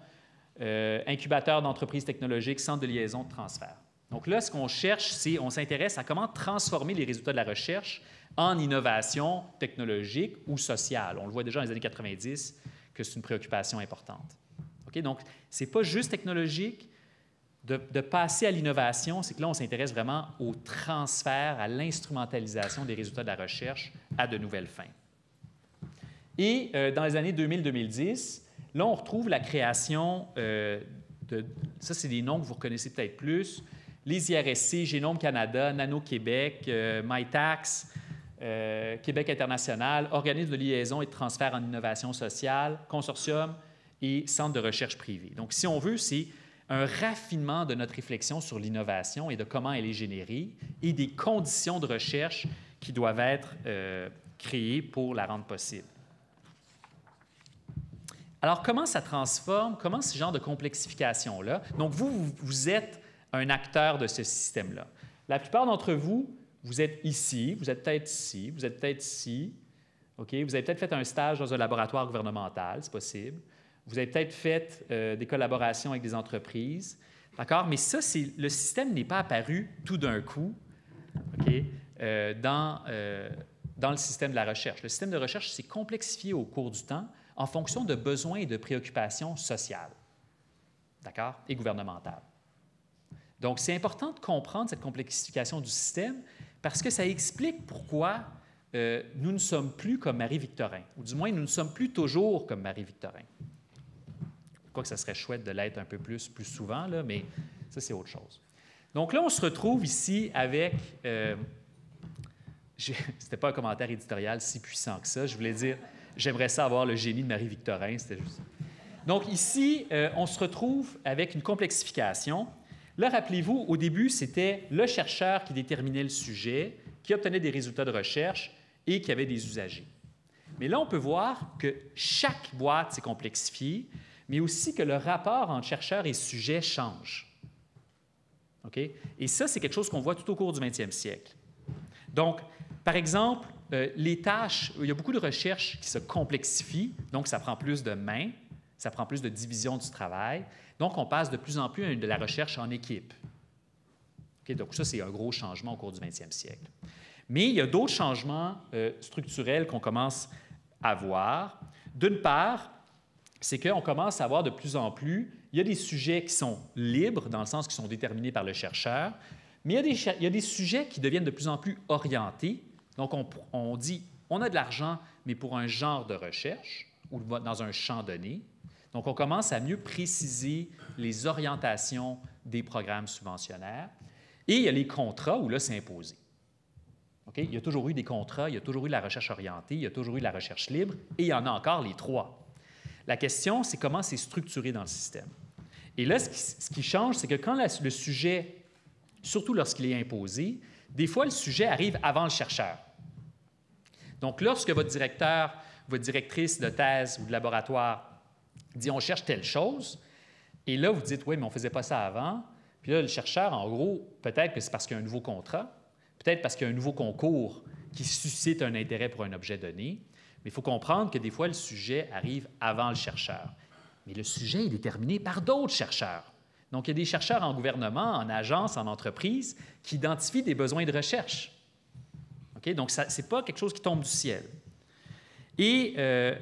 euh, incubateur d'entreprises technologiques, centre de liaison de transfert. Donc là, ce qu'on cherche, c'est on s'intéresse à comment transformer les résultats de la recherche en innovation technologique ou sociale. On le voit déjà dans les années quatre-vingt-dix que c'est une préoccupation importante. Okay? Donc, ce n'est pas juste technologique. De, de passer à l'innovation, c'est que là, on s'intéresse vraiment au transfert, à l'instrumentalisation des résultats de la recherche à de nouvelles fins. Et euh, dans les années deux mille à deux mille dix, là, on retrouve la création euh, de... Ça, c'est des noms que vous reconnaissez peut-être plus. Les I R S C, Génome Canada, Nano-Québec, euh, MyTax, euh, Québec International, organismes de liaison et de transfert en innovation sociale, consortium et centres de recherche privés. Donc, si on veut, c'est un raffinement de notre réflexion sur l'innovation et de comment elle est générée et des conditions de recherche qui doivent être euh, créées pour la rendre possible. Alors, comment ça transforme? Comment ce genre de complexification-là? Donc, vous, vous êtes un acteur de ce système-là. La plupart d'entre vous, vous êtes ici, vous êtes peut-être ici, vous êtes peut-être ici. Okay? Vous avez peut-être fait un stage dans un laboratoire gouvernemental, c'est possible. Vous avez peut-être fait euh, des collaborations avec des entreprises, d'accord? Mais ça, le système n'est pas apparu tout d'un coup, okay? euh, dans, euh, dans le système de la recherche. Le système de recherche s'est complexifié au cours du temps en fonction de besoins et de préoccupations sociales, d'accord? Et gouvernementales. Donc, c'est important de comprendre cette complexification du système parce que ça explique pourquoi euh, nous ne sommes plus comme Marie Victorin, ou du moins, nous ne sommes plus toujours comme Marie Victorin. Quoique ça serait chouette de l'être un peu plus, plus souvent, là, mais ça, c'est autre chose. Donc là, on se retrouve ici avec... Euh, c'était pas un commentaire éditorial si puissant que ça. Je voulais dire, j'aimerais ça avoir le génie de Marie-Victorin. C'était juste... Donc ici, euh, on se retrouve avec une complexification. Là, rappelez-vous, au début, c'était le chercheur qui déterminait le sujet, qui obtenait des résultats de recherche et qui avait des usagers. Mais là, on peut voir que chaque boîte s'est complexifiée, mais aussi que le rapport entre chercheurs et sujets change. Okay? Et ça, c'est quelque chose qu'on voit tout au cours du vingtième siècle. Donc, par exemple, euh, les tâches, il y a beaucoup de recherches qui se complexifient, donc ça prend plus de mains, ça prend plus de division du travail, donc on passe de plus en plus à de la recherche en équipe. Okay? Donc ça, c'est un gros changement au cours du vingtième siècle. Mais il y a d'autres changements euh, structurels qu'on commence à voir. D'une part, c'est qu'on commence à voir de plus en plus, il y a des sujets qui sont libres, dans le sens qu'ils sont déterminés par le chercheur, mais il y a des, il y a des sujets qui deviennent de plus en plus orientés. Donc, on, on dit, on a de l'argent, mais pour un genre de recherche ou dans un champ donné. Donc, on commence à mieux préciser les orientations des programmes subventionnaires. Et il y a les contrats où là, c'est imposé. Okay? Il y a toujours eu des contrats, il y a toujours eu de la recherche orientée, il y a toujours eu de la recherche libre, et il y en a encore les trois. La question, c'est comment c'est structuré dans le système. Et là, ce qui, ce qui change, c'est que quand la, le sujet, surtout lorsqu'il est imposé, des fois, le sujet arrive avant le chercheur. Donc, lorsque votre directeur, votre directrice de thèse ou de laboratoire dit « on cherche telle chose », et là, vous dites « oui, mais on ne faisait pas ça avant », puis là, le chercheur, en gros, peut-être que c'est parce qu'il y a un nouveau contrat, peut-être parce qu'il y a un nouveau concours qui suscite un intérêt pour un objet donné. Mais il faut comprendre que des fois, le sujet arrive avant le chercheur. Mais le sujet est déterminé par d'autres chercheurs. Donc, il y a des chercheurs en gouvernement, en agence, en entreprise, qui identifient des besoins de recherche. Okay? Donc, ce n'est pas quelque chose qui tombe du ciel. Et euh,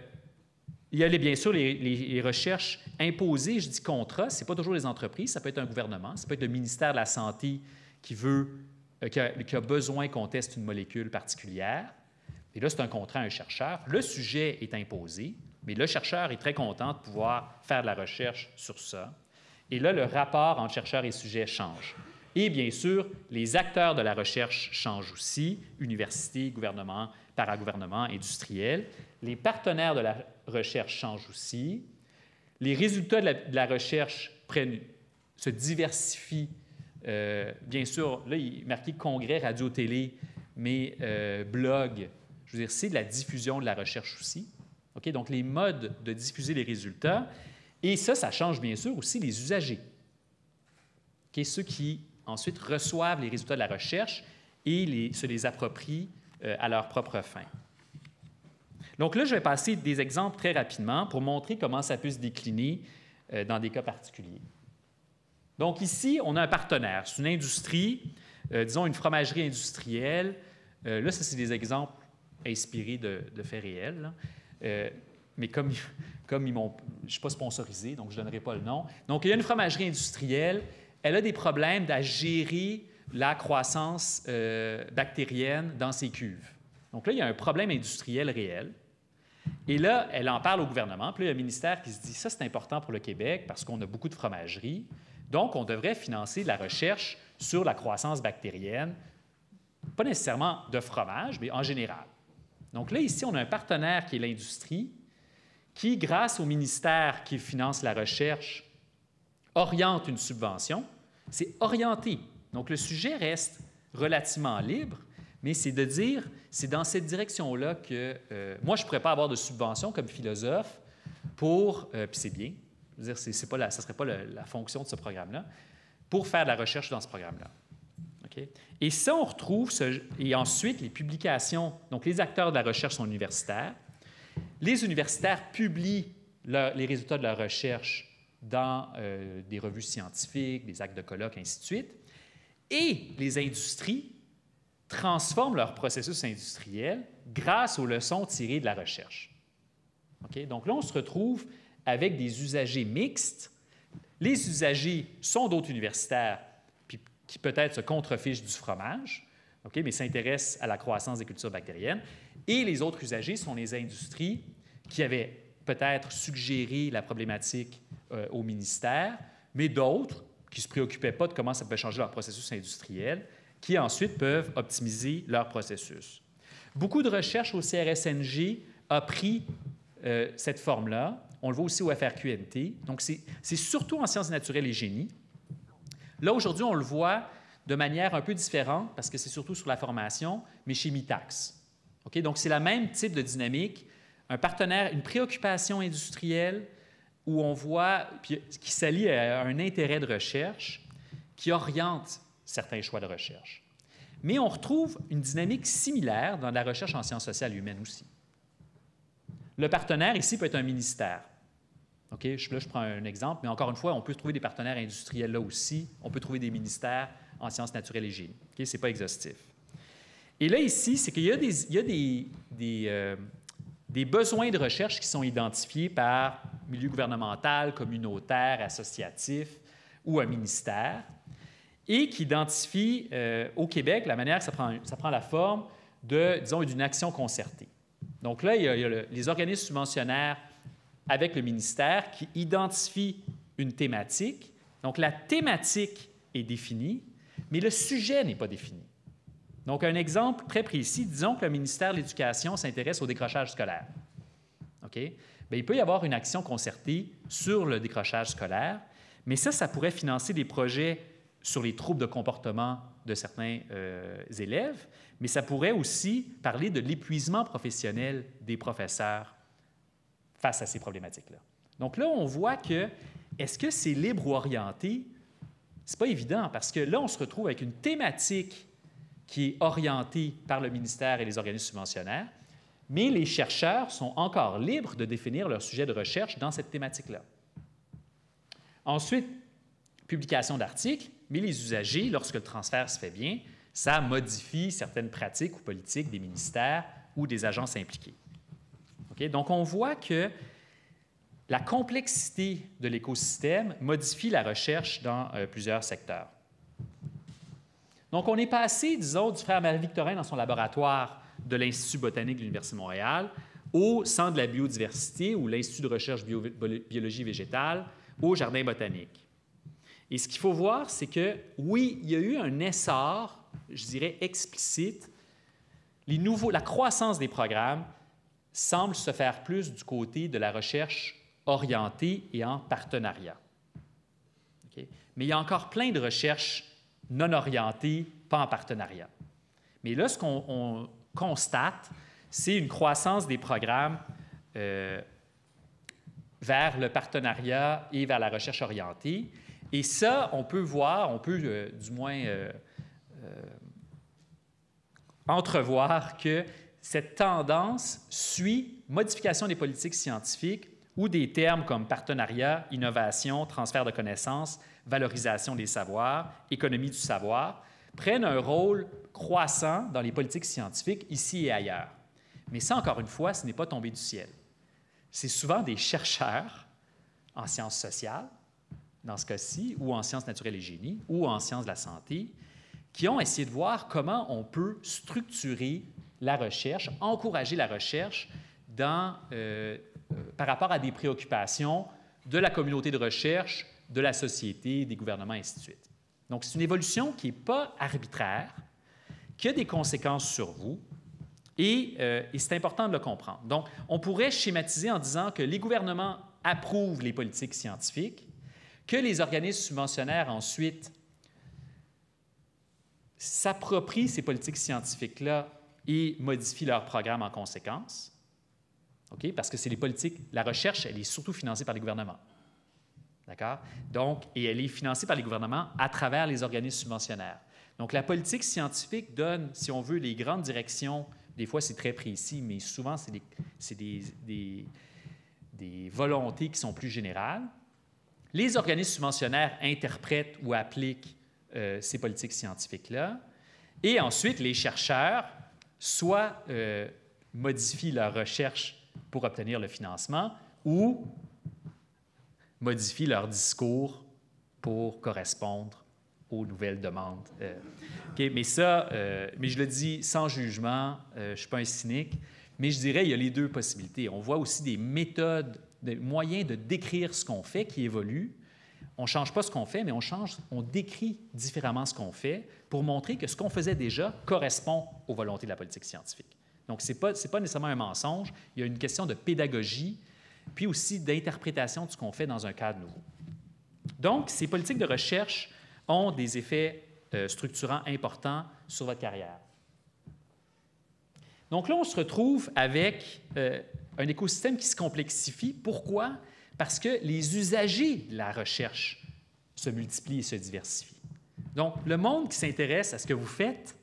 il y a les, bien sûr les, les, les recherches imposées, je dis contrat, ce n'est pas toujours les entreprises, ça peut être un gouvernement, ça peut être le ministère de la Santé qui, veut, euh, qui, a, qui a besoin qu'on teste une molécule particulière. Et là, c'est un contrat à un chercheur. Le sujet est imposé, mais le chercheur est très content de pouvoir faire de la recherche sur ça. Et là, le rapport entre chercheur et sujet change. Et bien sûr, les acteurs de la recherche changent aussi, universités, gouvernements, paragouvernements, industriels. Les partenaires de la recherche changent aussi. Les résultats de la, de la recherche prennent, se diversifient. Euh, bien sûr, là, il est marqué congrès, radio-télé, mais euh, blog. Je veux dire, c'est de la diffusion de la recherche aussi. Okay? Donc, les modes de diffuser les résultats. Et ça, ça change bien sûr aussi les usagers. Okay? Ceux qui ensuite reçoivent les résultats de la recherche et les, se les approprient euh, à leur propre fin. Donc là, je vais passer des exemples très rapidement pour montrer comment ça peut se décliner euh, dans des cas particuliers. Donc ici, on a un partenaire. C'est une industrie, euh, disons une fromagerie industrielle. Euh, là, ça, c'est des exemples inspirés de, de faits réels, là. Euh, mais comme, comme ils m'ont, je ne suis pas sponsorisé, donc je ne donnerai pas le nom. Donc, il y a une fromagerie industrielle. Elle a des problèmes à gérer la croissance euh, bactérienne dans ses cuves. Donc là, il y a un problème industriel réel. Et là, elle en parle au gouvernement. Puis là, il y a un ministère qui se dit, ça, c'est important pour le Québec parce qu'on a beaucoup de fromageries. Donc, on devrait financer de la recherche sur la croissance bactérienne, pas nécessairement de fromage, mais en général. Donc là, ici, on a un partenaire qui est l'industrie, qui, grâce au ministère qui finance la recherche, oriente une subvention. C'est orienté. Donc, le sujet reste relativement libre, mais c'est de dire, c'est dans cette direction-là que... Euh, moi, je ne pourrais pas avoir de subvention comme philosophe pour... Euh, puis c'est bien. Je veux dire, c'est, c'est pas la, ça ne serait pas la, la fonction de ce programme-là. Pour faire de la recherche dans ce programme-là. Okay? Et ça, on retrouve... Ce, et ensuite, les publications... Donc, les acteurs de la recherche sont universitaires. Les universitaires publient leur, les résultats de leur recherche dans euh, des revues scientifiques, des actes de colloques, ainsi de suite. Et les industries transforment leur processus industriel grâce aux leçons tirées de la recherche. Okay? Donc là, on se retrouve avec des usagers mixtes. Les usagers sont d'autres universitaires puis, qui peut-être se contrefichent du fromage, okay, mais s'intéressent à la croissance des cultures bactériennes. Et les autres usagers sont les industries qui avaient peut-être suggéré la problématique euh, au ministère, mais d'autres qui ne se préoccupaient pas de comment ça pouvait changer leur processus industriel, qui ensuite peuvent optimiser leur processus. Beaucoup de recherche au C R S N G a pris euh, cette forme-là. On le voit aussi au F R Q N T. Donc, c'est surtout en sciences naturelles et génie. Là, aujourd'hui, on le voit de manière un peu différente, parce que c'est surtout sur la formation, mais chez MyTax. Okay, donc, c'est le même type de dynamique, un partenaire, une préoccupation industrielle où on voit, puis, qui s'allie à un intérêt de recherche qui oriente certains choix de recherche. Mais on retrouve une dynamique similaire dans la recherche en sciences sociales et humaines aussi. Le partenaire ici peut être un ministère. Okay, je, là, je prends un exemple, mais encore une fois, on peut trouver des partenaires industriels là aussi, on peut trouver des ministères en sciences naturelles et génie. Okay, ce n'est pas exhaustif. Et là, ici, c'est qu'il y a, des, il y a des, des, euh, des besoins de recherche qui sont identifiés par milieu gouvernemental, communautaire, associatif ou un ministère et qui identifient euh, au Québec la manière que ça prend, ça prend la forme de, disons, d'une action concertée. Donc là, il y a, il y a le, les organismes subventionnaires avec le ministère qui identifient une thématique. Donc la thématique est définie, mais le sujet n'est pas défini. Donc, un exemple très précis, disons que le ministère de l'Éducation s'intéresse au décrochage scolaire. OK? Bien, il peut y avoir une action concertée sur le décrochage scolaire, mais ça, ça pourrait financer des projets sur les troubles de comportement de certains euh, élèves, mais ça pourrait aussi parler de l'épuisement professionnel des professeurs face à ces problématiques-là. Donc là, on voit que, est-ce que c'est libre ou orienté? C'est pas évident, parce que là, on se retrouve avec une thématique qui est orienté par le ministère et les organismes subventionnaires, mais les chercheurs sont encore libres de définir leur sujet de recherche dans cette thématique-là. Ensuite, publication d'articles, mais les usagers, lorsque le transfert se fait bien, ça modifie certaines pratiques ou politiques des ministères ou des agences impliquées. Okay? Donc, on voit que la complexité de l'écosystème modifie la recherche dans euh, plusieurs secteurs. Donc, on est passé, disons, du frère Marie Victorin dans son laboratoire de l'Institut botanique de l'Université de Montréal au Centre de la biodiversité ou l'Institut de recherche bio biologie végétale au Jardin botanique. Et ce qu'il faut voir, c'est que, oui, il y a eu un essor, je dirais, explicite. Les nouveaux, la croissance des programmes semble se faire plus du côté de la recherche orientée et en partenariat. Okay? Mais il y a encore plein de recherches non orientées, pas en partenariat. Mais là, ce qu'on constate, c'est une croissance des programmes euh, vers le partenariat et vers la recherche orientée. Et ça, on peut voir, on peut euh, du moins euh, euh, entrevoir que cette tendance suit modification des politiques scientifiques ou des termes comme partenariat, innovation, transfert de connaissances, valorisation des savoirs, économie du savoir, prennent un rôle croissant dans les politiques scientifiques ici et ailleurs. Mais ça, encore une fois, ce n'est pas tombé du ciel. C'est souvent des chercheurs en sciences sociales, dans ce cas-ci, ou en sciences naturelles et génie, ou en sciences de la santé, qui ont essayé de voir comment on peut structurer la recherche, encourager la recherche dans, euh, par rapport à des préoccupations de la communauté de recherche, de la société, des gouvernements, et ainsi de suite. Donc, c'est une évolution qui n'est pas arbitraire, qui a des conséquences sur vous, et, euh, et c'est important de le comprendre. Donc, on pourrait schématiser en disant que les gouvernements approuvent les politiques scientifiques, que les organismes subventionnaires ensuite s'approprient ces politiques scientifiques-là et modifient leurs programmes en conséquence, okay? Parce que c'est les politiques, la recherche, elle est surtout financée par les gouvernements. D'accord? Donc, et elle est financée par les gouvernements à travers les organismes subventionnaires. Donc, la politique scientifique donne, si on veut, les grandes directions. Des fois, c'est très précis, mais souvent, c'est des, c'est des, des, des volontés qui sont plus générales. Les organismes subventionnaires interprètent ou appliquent Euh, ces politiques scientifiques-là. Et ensuite, les chercheurs, soit euh, modifient leur recherche pour obtenir le financement ou modifient leur discours pour correspondre aux nouvelles demandes. Euh, okay, mais ça, euh, mais je le dis sans jugement, euh, je ne suis pas un cynique, mais je dirais qu'il y a les deux possibilités. On voit aussi des méthodes, des moyens de décrire ce qu'on fait qui évoluent. On ne change pas ce qu'on fait, mais on change, on décrit différemment ce qu'on fait pour montrer que ce qu'on faisait déjà correspond aux volontés de la politique scientifique. Donc, ce n'est pas, c'est pas nécessairement un mensonge. Il y a une question de pédagogie, puis aussi d'interprétation de ce qu'on fait dans un cadre nouveau. Donc, ces politiques de recherche ont des effets euh, structurants importants sur votre carrière. Donc là, on se retrouve avec euh, un écosystème qui se complexifie. Pourquoi? Parce que les usagers de la recherche se multiplient et se diversifient. Donc, le monde qui s'intéresse à ce que vous faites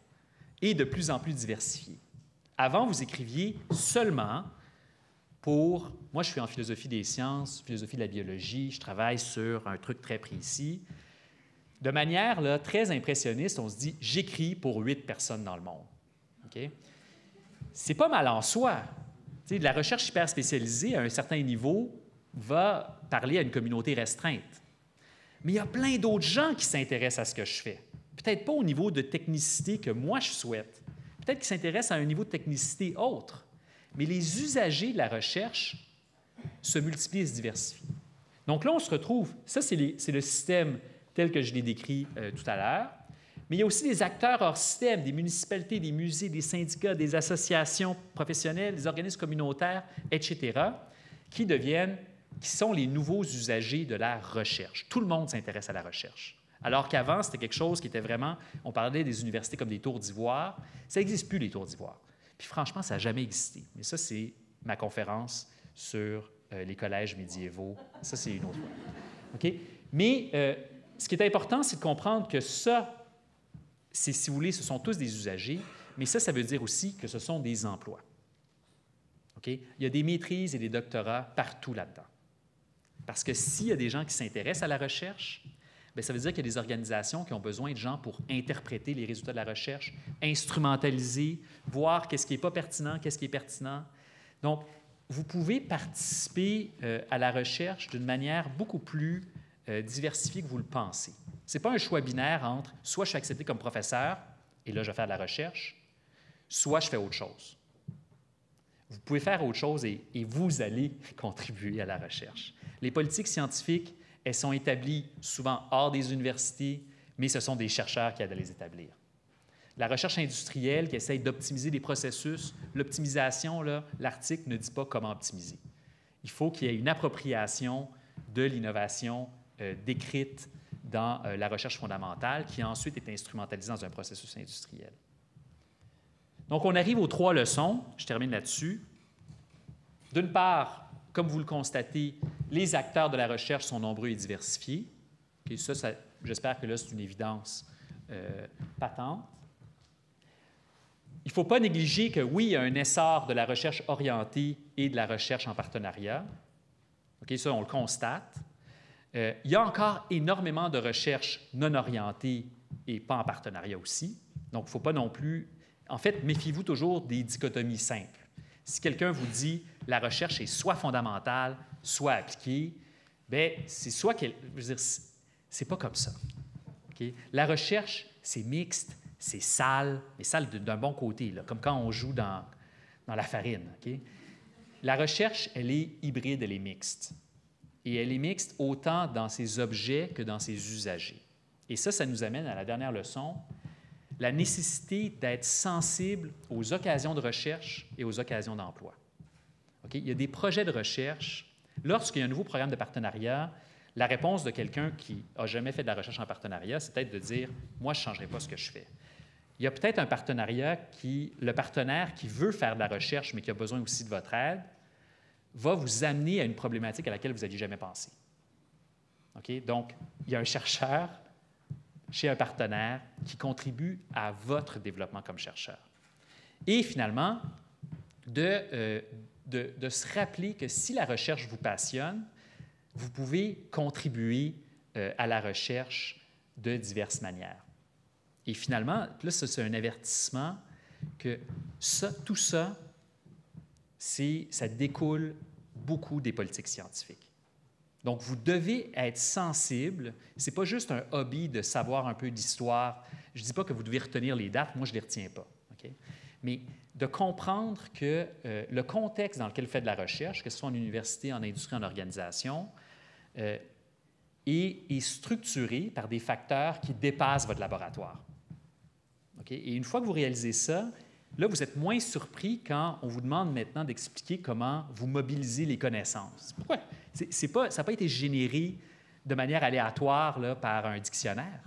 est de plus en plus diversifié. Avant, vous écriviez seulement pour... Moi, je suis en philosophie des sciences, philosophie de la biologie, je travaille sur un truc très précis. De manière là, très impressionniste, on se dit « j'écris pour huit personnes dans le monde okay? ». C'est pas mal en soi. T'sais, de la recherche hyper spécialisée à un certain niveau va parler à une communauté restreinte. Mais il y a plein d'autres gens qui s'intéressent à ce que je fais. Peut-être pas au niveau de technicité que moi je souhaite. Peut-être qu'ils s'intéressent à un niveau de technicité autre. Mais les usagers de la recherche se multiplient et se diversifient. Donc là, on se retrouve, ça c'est le système tel que je l'ai décrit euh, tout à l'heure, mais il y a aussi des acteurs hors système, des municipalités, des musées, des syndicats, des associations professionnelles, des organismes communautaires, et cetera, qui deviennent qui sont les nouveaux usagers de la recherche. Tout le monde s'intéresse à la recherche. Alors qu'avant, c'était quelque chose qui était vraiment... On parlait des universités comme des tours d'ivoire. Ça n'existe plus, les tours d'ivoire. Puis franchement, ça n'a jamais existé. Mais ça, c'est ma conférence sur euh, les collèges médiévaux. Ça, c'est une autre fois. Okay? Mais euh, ce qui est important, c'est de comprendre que ça, c'est, si vous voulez, ce sont tous des usagers, mais ça, ça veut dire aussi que ce sont des emplois. Okay? Il y a des maîtrises et des doctorats partout là-dedans. Parce que s'il y a des gens qui s'intéressent à la recherche, bien, ça veut dire qu'il y a des organisations qui ont besoin de gens pour interpréter les résultats de la recherche, instrumentaliser, voir qu'est-ce qui n'est pas pertinent, qu'est-ce qui est pertinent. Donc, vous pouvez participer euh, à la recherche d'une manière beaucoup plus euh, diversifiée que vous le pensez. Ce n'est pas un choix binaire entre « soit je suis accepté comme professeur, et là je vais faire de la recherche, soit je fais autre chose ». Vous pouvez faire autre chose et, et vous allez contribuer à la recherche. Les politiques scientifiques, elles sont établies souvent hors des universités, mais ce sont des chercheurs qui aident à les établir. La recherche industrielle qui essaye d'optimiser des processus, l'optimisation, l'article ne dit pas comment optimiser. Il faut qu'il y ait une appropriation de l'innovation euh, décrite dans euh, la recherche fondamentale qui ensuite est instrumentalisée dans un processus industriel. Donc, on arrive aux trois leçons. Je termine là-dessus. D'une part, comme vous le constatez, les acteurs de la recherche sont nombreux et diversifiés. Okay, ça, ça j'espère que là, c'est une évidence euh, patente. Il ne faut pas négliger que, oui, il y a un essor de la recherche orientée et de la recherche en partenariat. Okay, ça, on le constate. Euh, il y a encore énormément de recherche non orientée et pas en partenariat aussi. Donc, il ne faut pas non plus... En fait, méfiez-vous toujours des dichotomies simples. Si quelqu'un vous dit « la recherche est soit fondamentale, soit appliquée », bien, c'est soit qu'elle... Je veux dire, c'est pas comme ça. Okay? La recherche, c'est mixte, c'est sale, mais sale d'un bon côté, là, comme quand on joue dans, dans la farine. Okay? La recherche, elle est hybride, elle est mixte. Et elle est mixte autant dans ses objets que dans ses usagers. Et ça, ça nous amène à la dernière leçon, la nécessité d'être sensible aux occasions de recherche et aux occasions d'emploi. Okay? Il y a des projets de recherche. Lorsqu'il y a un nouveau programme de partenariat, la réponse de quelqu'un qui n'a jamais fait de la recherche en partenariat, c'est peut-être de dire « moi, je ne changerai pas ce que je fais ». Il y a peut-être un partenariat qui, le partenaire qui veut faire de la recherche, mais qui a besoin aussi de votre aide, va vous amener à une problématique à laquelle vous n'aviez jamais pensé. Okay? Donc, il y a un chercheur chez un partenaire qui contribue à votre développement comme chercheur. Et finalement, de, euh, de, de se rappeler que si la recherche vous passionne, vous pouvez contribuer euh, à la recherche de diverses manières. Et finalement, là, c'est un avertissement que ça, tout ça, ça découle beaucoup des politiques scientifiques. Donc, vous devez être sensible. Ce n'est pas juste un hobby de savoir un peu d'histoire. Je ne dis pas que vous devez retenir les dates. Moi, je ne les retiens pas. Okay? Mais de comprendre que euh, le contexte dans lequel vous faites de la recherche, que ce soit en université, en industrie, en organisation, euh, est, est structuré par des facteurs qui dépassent votre laboratoire. Okay? Et une fois que vous réalisez ça, là, vous êtes moins surpris quand on vous demande maintenant d'expliquer comment vous mobilisez les connaissances. Pourquoi? C'est pas, ça n'a pas été généré de manière aléatoire là, par un dictionnaire.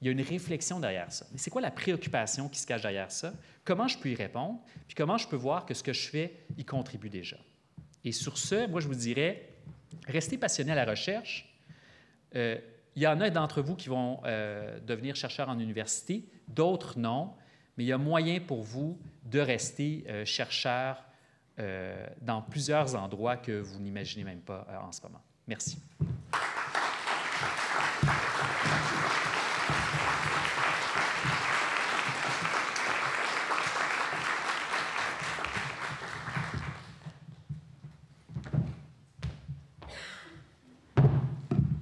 Il y a une réflexion derrière ça. Mais c'est quoi la préoccupation qui se cache derrière ça? Comment je peux y répondre? Puis comment je peux voir que ce que je fais y contribue déjà? Et sur ce, moi, je vous dirais, restez passionné à la recherche. Euh, il y en a d'entre vous qui vont euh, devenir chercheurs en université, d'autres non, mais il y a moyen pour vous de rester euh, chercheur Euh, dans plusieurs endroits que vous n'imaginez même pas euh, en ce moment. Merci.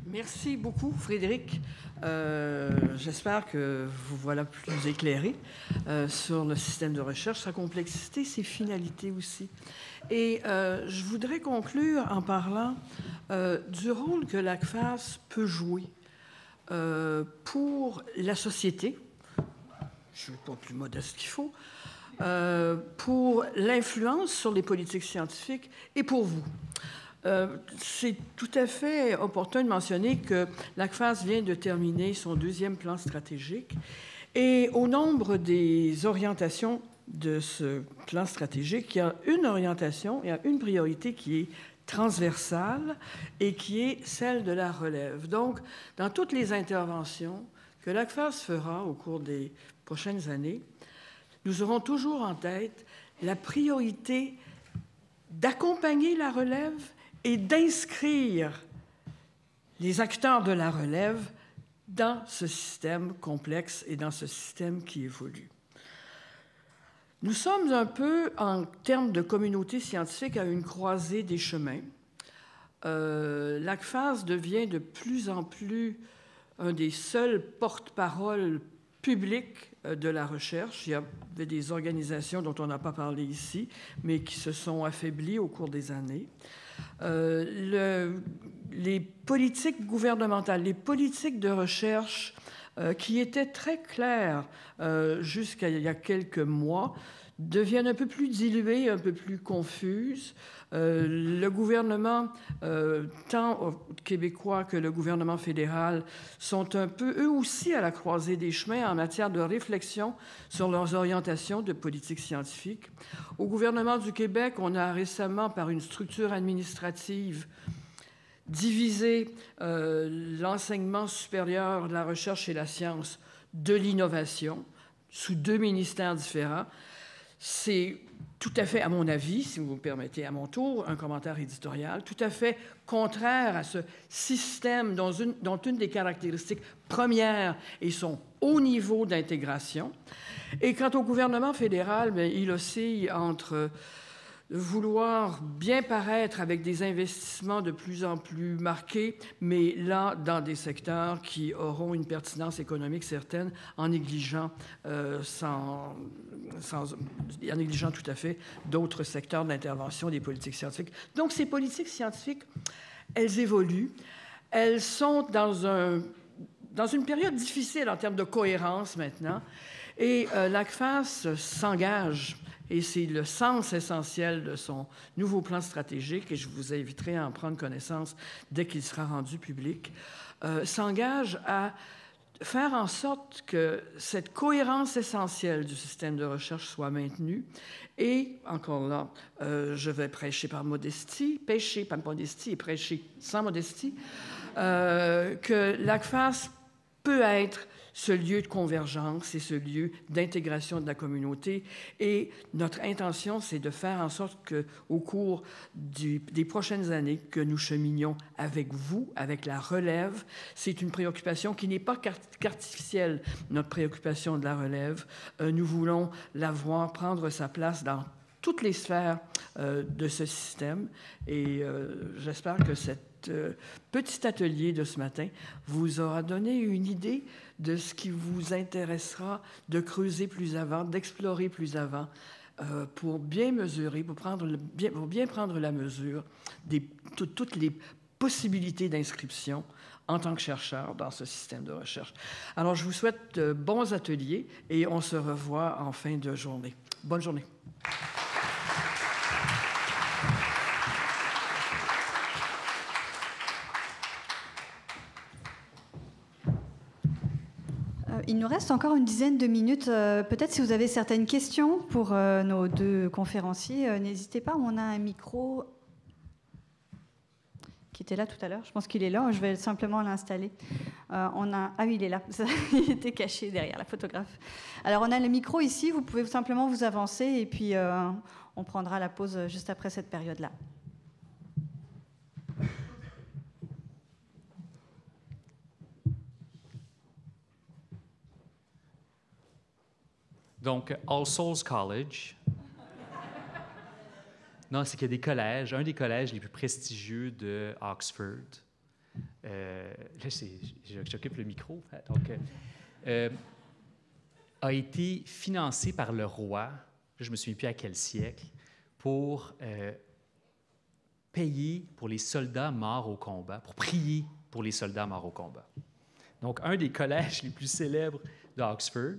Merci beaucoup, Frédéric. Euh, J'espère que vous voilà plus éclairé euh, sur le système de recherche, sa complexité, ses finalités aussi. Et euh, je voudrais conclure en parlant euh, du rôle que l'A C F A S peut jouer euh, pour la société, je ne suis pas plus modeste qu'il faut, euh, pour l'influence sur les politiques scientifiques et pour vous. Euh, c'est tout à fait opportun de mentionner que l'A C F A S vient de terminer son deuxième plan stratégique et au nombre des orientations de ce plan stratégique, il y a une orientation, il y a une priorité qui est transversale et qui est celle de la relève. Donc, dans toutes les interventions que l'A C F A S fera au cours des prochaines années, nous aurons toujours en tête la priorité d'accompagner la relève et d'inscrire les acteurs de la relève dans ce système complexe et dans ce système qui évolue. Nous sommes un peu, en termes de communauté scientifique, à une croisée des chemins. Euh, l'A C F A S devient de plus en plus un des seuls porte-parole publics de la recherche. Il y avait des organisations dont on n'a pas parlé ici, mais qui se sont affaiblies au cours des années. Euh, le, les politiques gouvernementales, les politiques de recherche euh, qui étaient très claires euh, jusqu'à il y a quelques mois deviennent un peu plus diluées, un peu plus confuses. Euh, le gouvernement, euh, tant québécois que le gouvernement fédéral, sont un peu, eux aussi, à la croisée des chemins en matière de réflexion sur leurs orientations de politique scientifique. Au gouvernement du Québec, on a récemment, par une structure administrative, divisé euh, l'enseignement supérieur, la recherche et la science de l'innovation sous deux ministères différents. C'est tout à fait, à mon avis, si vous me permettez à mon tour, un commentaire éditorial, tout à fait contraire à ce système dont une, dont une des caractéristiques premières est son haut niveau d'intégration. Et quant au gouvernement fédéral, bien, il oscille entre vouloir bien paraître avec des investissements de plus en plus marqués, mais là, dans des secteurs qui auront une pertinence économique certaine, en négligeant, euh, sans... Sans, en négligeant tout à fait d'autres secteurs d'intervention des politiques scientifiques. Donc, ces politiques scientifiques, elles évoluent. Elles sont dans, un, dans une période difficile en termes de cohérence maintenant. Et euh, l'A C F A S s'engage, et c'est le sens essentiel de son nouveau plan stratégique, et je vous inviterai à en prendre connaissance dès qu'il sera rendu public, euh, s'engage à faire en sorte que cette cohérence essentielle du système de recherche soit maintenue. Et, encore là, euh, je vais prêcher par modestie, pêcher par modestie et prêcher sans modestie, euh, que l'A C F A S peut être ce lieu de convergence et ce lieu d'intégration de la communauté. Et notre intention, c'est de faire en sorte qu'au cours du, des prochaines années, que nous cheminions avec vous, avec la relève. C'est une préoccupation qui n'est pas qu'artificielle, notre préoccupation de la relève. Euh, nous voulons la voir prendre sa place dans toutes les sphères euh, de ce système. Et euh, j'espère que cet euh, petit atelier de ce matin vous aura donné une idée de ce qui vous intéressera de creuser plus avant, d'explorer plus avant, euh, pour bien mesurer, pour, prendre le, bien, pour bien prendre la mesure de tout, toutes les possibilités d'inscription en tant que chercheur dans ce système de recherche. Alors, je vous souhaite euh, bons ateliers et on se revoit en fin de journée. Bonne journée. Il nous reste encore une dizaine de minutes. Euh, peut-être si vous avez certaines questions pour euh, nos deux conférenciers, euh, n'hésitez pas. On a un micro qui était là tout à l'heure. Je pense qu'il est là. Je vais simplement l'installer. Euh, on a... Ah oui, il est là. Il était caché derrière la photographe. Alors, on a le micro ici. Vous pouvez simplement vous avancer et puis euh, on prendra la pause juste après cette période-là. Donc, All Souls College. Non, c'est qu'il y a des collèges, un des collèges les plus prestigieux de Oxford. Euh, là, j'occupe le micro. Donc, euh, a été financé par le roi, je ne me souviens plus à quel siècle, pour euh, payer pour les soldats morts au combat, pour prier pour les soldats morts au combat. Donc, un des collèges les plus célèbres d'Oxford,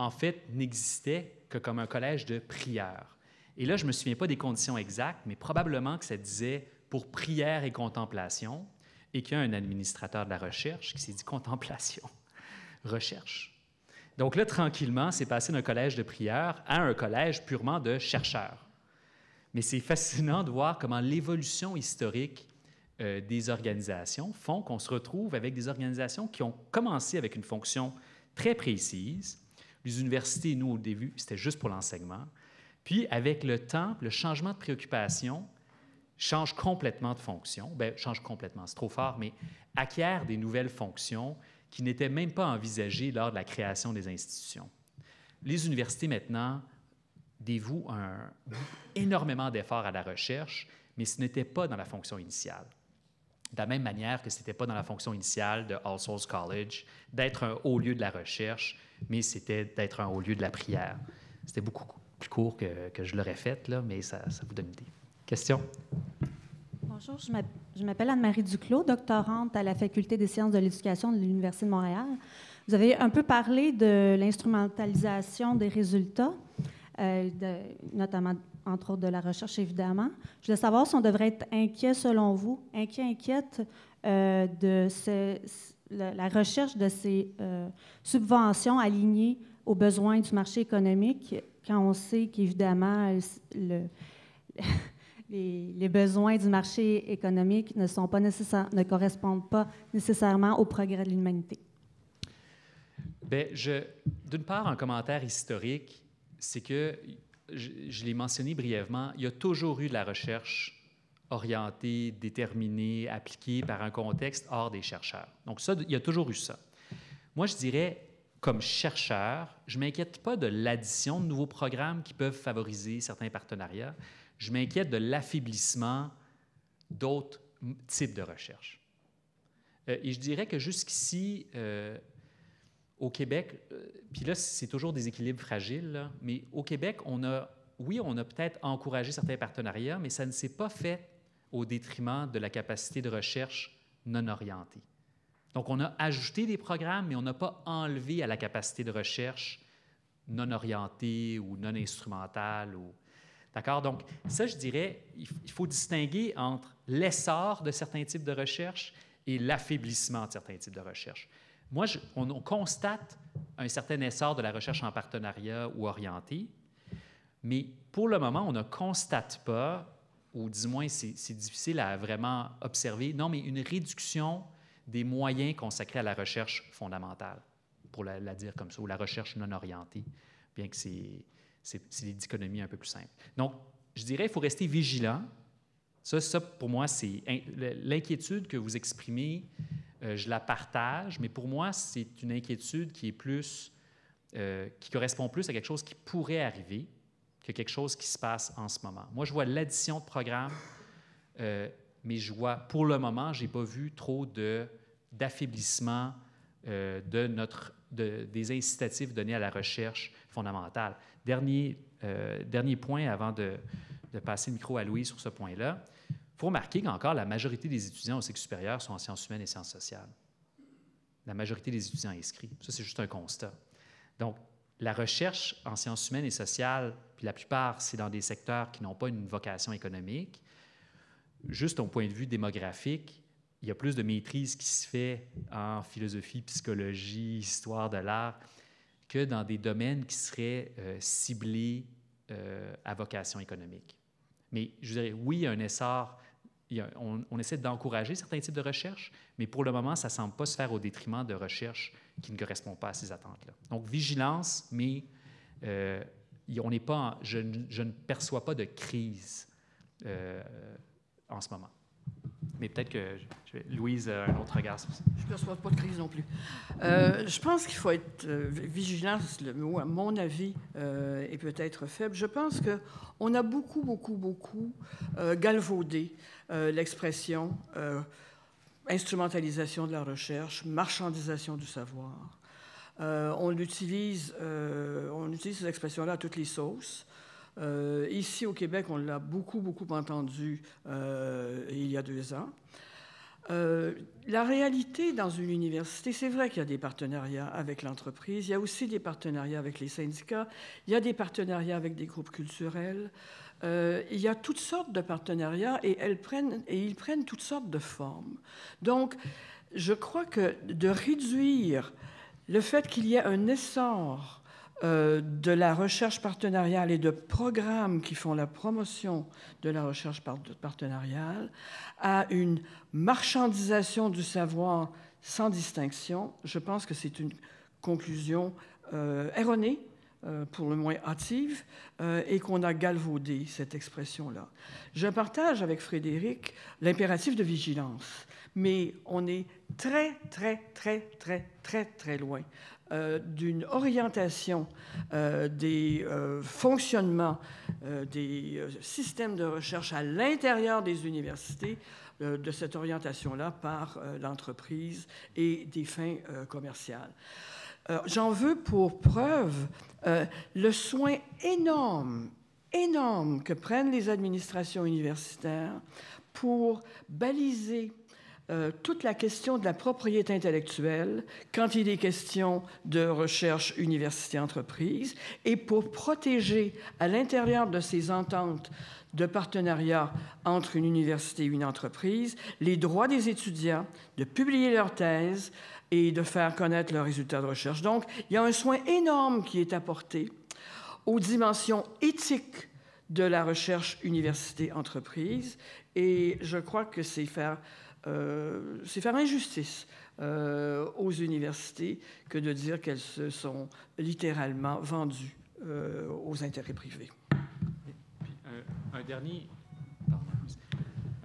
en fait, n'existait que comme un collège de prieurs. Et là, je ne me souviens pas des conditions exactes, mais probablement que ça disait « pour prière et contemplation », et qu'il y a un administrateur de la recherche qui s'est dit « contemplation, recherche ». Donc là, tranquillement, c'est passé d'un collège de prieurs à un collège purement de chercheurs. Mais c'est fascinant de voir comment l'évolution historique euh, des organisations font qu'on se retrouve avec des organisations qui ont commencé avec une fonction très précise. Les universités, nous, au début, c'était juste pour l'enseignement. Puis, avec le temps, le changement de préoccupation change complètement de fonction. Bien, change complètement, c'est trop fort, mais acquiert des nouvelles fonctions qui n'étaient même pas envisagées lors de la création des institutions. Les universités, maintenant, dévouent un, énormément d'efforts à la recherche, mais ce n'était pas dans la fonction initiale. De la même manière que ce n'était pas dans la fonction initiale de All Souls College d'être un haut lieu de la recherche, mais c'était d'être un haut lieu de la prière. C'était beaucoup plus court que, que je l'aurais fait, là, mais ça, ça vous donne une idée. Question? Bonjour, je m'appelle Anne-Marie Duclos, doctorante à la Faculté des sciences de l'éducation de l'Université de Montréal. Vous avez un peu parlé de l'instrumentalisation des résultats, euh, de, notamment, entre autres, de la recherche, évidemment. Je voulais savoir si on devrait être inquiet, selon vous, inquiet, inquiète euh, de ce, la, la recherche de ces euh, subventions alignées aux besoins du marché économique, quand on sait qu'évidemment, le, les, les besoins du marché économique ne, sont pas nécessaire, ne correspondent pas nécessairement au progrès de l'humanité. Bien, je, d'une part, un commentaire historique, c'est que, je, je l'ai mentionné brièvement, il y a toujours eu de la recherche orientée, déterminée, appliquée par un contexte hors des chercheurs. Donc ça, il y a toujours eu ça. Moi, je dirais, comme chercheur, je ne m'inquiète pas de l'addition de nouveaux programmes qui peuvent favoriser certains partenariats. Je m'inquiète de l'affaiblissement d'autres types de recherche. Euh, et je dirais que jusqu'ici... Euh, Au Québec, euh, puis là, c'est toujours des équilibres fragiles, là, mais au Québec, on a, oui, on a peut-être encouragé certains partenariats, mais ça ne s'est pas fait au détriment de la capacité de recherche non orientée. Donc, on a ajouté des programmes, mais on n'a pas enlevé à la capacité de recherche non orientée ou non instrumentale. Ou... D'accord? Donc, ça, je dirais, il faut distinguer entre l'essor de certains types de recherche et l'affaiblissement de certains types de recherche. Moi, je, on, on constate un certain essor de la recherche en partenariat ou orientée, mais pour le moment, on ne constate pas, ou du moins c'est difficile à vraiment observer, non, mais une réduction des moyens consacrés à la recherche fondamentale, pour la, la dire comme ça, ou la recherche non orientée, bien que c'est des dichotomies un peu plus simples. Donc, je dirais qu'il faut rester vigilant. Ça, ça, pour moi, c'est l'inquiétude que vous exprimez. Euh, je la partage, mais pour moi, c'est une inquiétude qui est plus, euh, qui correspond plus à quelque chose qui pourrait arriver que quelque chose qui se passe en ce moment. Moi, je vois l'addition de programmes, euh, mais je vois, pour le moment, je n'ai pas vu trop d'affaiblissement euh, de notre, de, des incitatifs donnés à la recherche fondamentale. Dernier, euh, dernier point avant de, de passer le micro à Louise sur ce point-là. Il faut remarquer qu'encore la majorité des étudiants au cycle supérieur sont en sciences humaines et sciences sociales. La majorité des étudiants inscrits. Ça, c'est juste un constat. Donc, la recherche en sciences humaines et sociales, puis la plupart, c'est dans des secteurs qui n'ont pas une vocation économique. Juste au point de vue démographique, il y a plus de maîtrise qui se fait en philosophie, psychologie, histoire de l'art, que dans des domaines qui seraient euh, ciblés euh, à vocation économique. Mais je dirais, oui, il y a un essor. On, on essaie d'encourager certains types de recherche, mais pour le moment, ça ne semble pas se faire au détriment de recherches qui ne correspondent pas à ces attentes-là. Donc, vigilance, mais euh, on n'est pas en, je, je ne perçois pas de crise euh, en ce moment. Mais peut-être que je, je, Louise a un autre regard sur ça. Je ne perçois pas de crise non plus. Euh, je pense qu'il faut être euh, vigilant. Le mot, à mon avis, euh, est peut-être faible. Je pense qu'on a beaucoup, beaucoup, beaucoup euh, galvaudé euh, l'expression euh, instrumentalisation de la recherche, marchandisation du savoir. Euh, on utilise, euh, on utilise ces expressions-là à toutes les sauces. Euh, ici, au Québec, on l'a beaucoup, beaucoup entendu euh, il y a deux ans. Euh, la réalité dans une université, c'est vrai qu'il y a des partenariats avec l'entreprise, il y a aussi des partenariats avec les syndicats, il y a des partenariats avec des groupes culturels, euh, il y a toutes sortes de partenariats et, elles prennent, et ils prennent toutes sortes de formes. Donc, je crois que de réduire le fait qu'il y ait un essor Euh, de la recherche partenariale et de programmes qui font la promotion de la recherche par partenariale à une marchandisation du savoir sans distinction, je pense que c'est une conclusion euh, erronée euh, pour le moins hâtive, euh, et qu'on a galvaudé cette expression-là. Je partage avec Frédéric l'impératif de vigilance, mais on est très, très, très, très, très, très loin euh, d'une orientation euh, des euh, fonctionnements euh, des euh, systèmes de recherche à l'intérieur des universités, euh, de cette orientation-là par euh, l'entreprise et des fins euh, commerciales. Euh, j'en veux pour preuve euh, le soin énorme, énorme que prennent les administrations universitaires pour baliser Euh, toute la question de la propriété intellectuelle quand il est question de recherche université-entreprise et pour protéger à l'intérieur de ces ententes de partenariat entre une université et une entreprise les droits des étudiants de publier leur thèse et de faire connaître leurs résultats de recherche. Donc, il y a un soin énorme qui est apporté aux dimensions éthiques de la recherche université-entreprise et je crois que c'est faire... Euh, c'est faire injustice euh, aux universités que de dire qu'elles se sont littéralement vendues euh, aux intérêts privés. Un, un, dernier, pardon,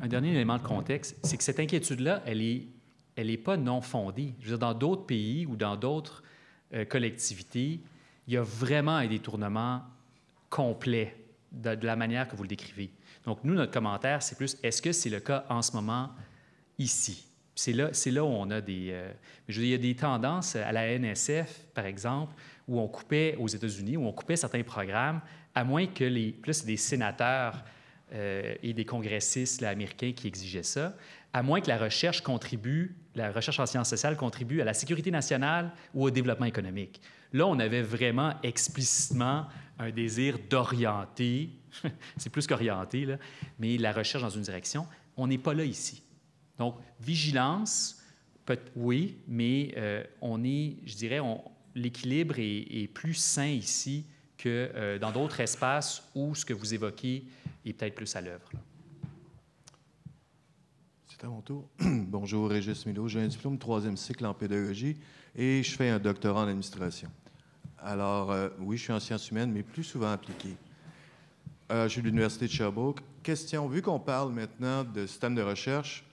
un dernier élément de contexte, c'est que cette inquiétude-là, elle n'est elle est pas non fondée. Je veux dire, dans d'autres pays ou dans d'autres euh, collectivités, il y a vraiment un détournement complet de, de la manière que vous le décrivez. Donc, nous, notre commentaire, c'est plus, est-ce que c'est le cas en ce moment ici? C'est là, c'est là où on a des... Euh, je veux dire, il y a des tendances à la N S F, par exemple, où on coupait aux États-Unis, où on coupait certains programmes, à moins que les... Plus c'est des sénateurs euh, et des congressistes là, américains qui exigeaient ça, à moins que la recherche contribue, la recherche en sciences sociales contribue à la sécurité nationale ou au développement économique. Là, on avait vraiment explicitement un désir d'orienter, c'est plus qu'orienter, là, mais la recherche dans une direction. On n'est pas là ici. Donc, vigilance, peut, oui, mais euh, on est, je dirais, l'équilibre est, est plus sain ici que euh, dans d'autres espaces où ce que vous évoquez est peut-être plus à l'œuvre. C'est à mon tour. Bonjour, Régis Milo. J'ai un diplôme de troisième cycle en pédagogie et je fais un doctorat en administration. Alors, euh, oui, je suis en sciences humaines, mais plus souvent appliquées. Euh, je suis de l'Université de Sherbrooke. Question, vu qu'on parle maintenant de système de recherche,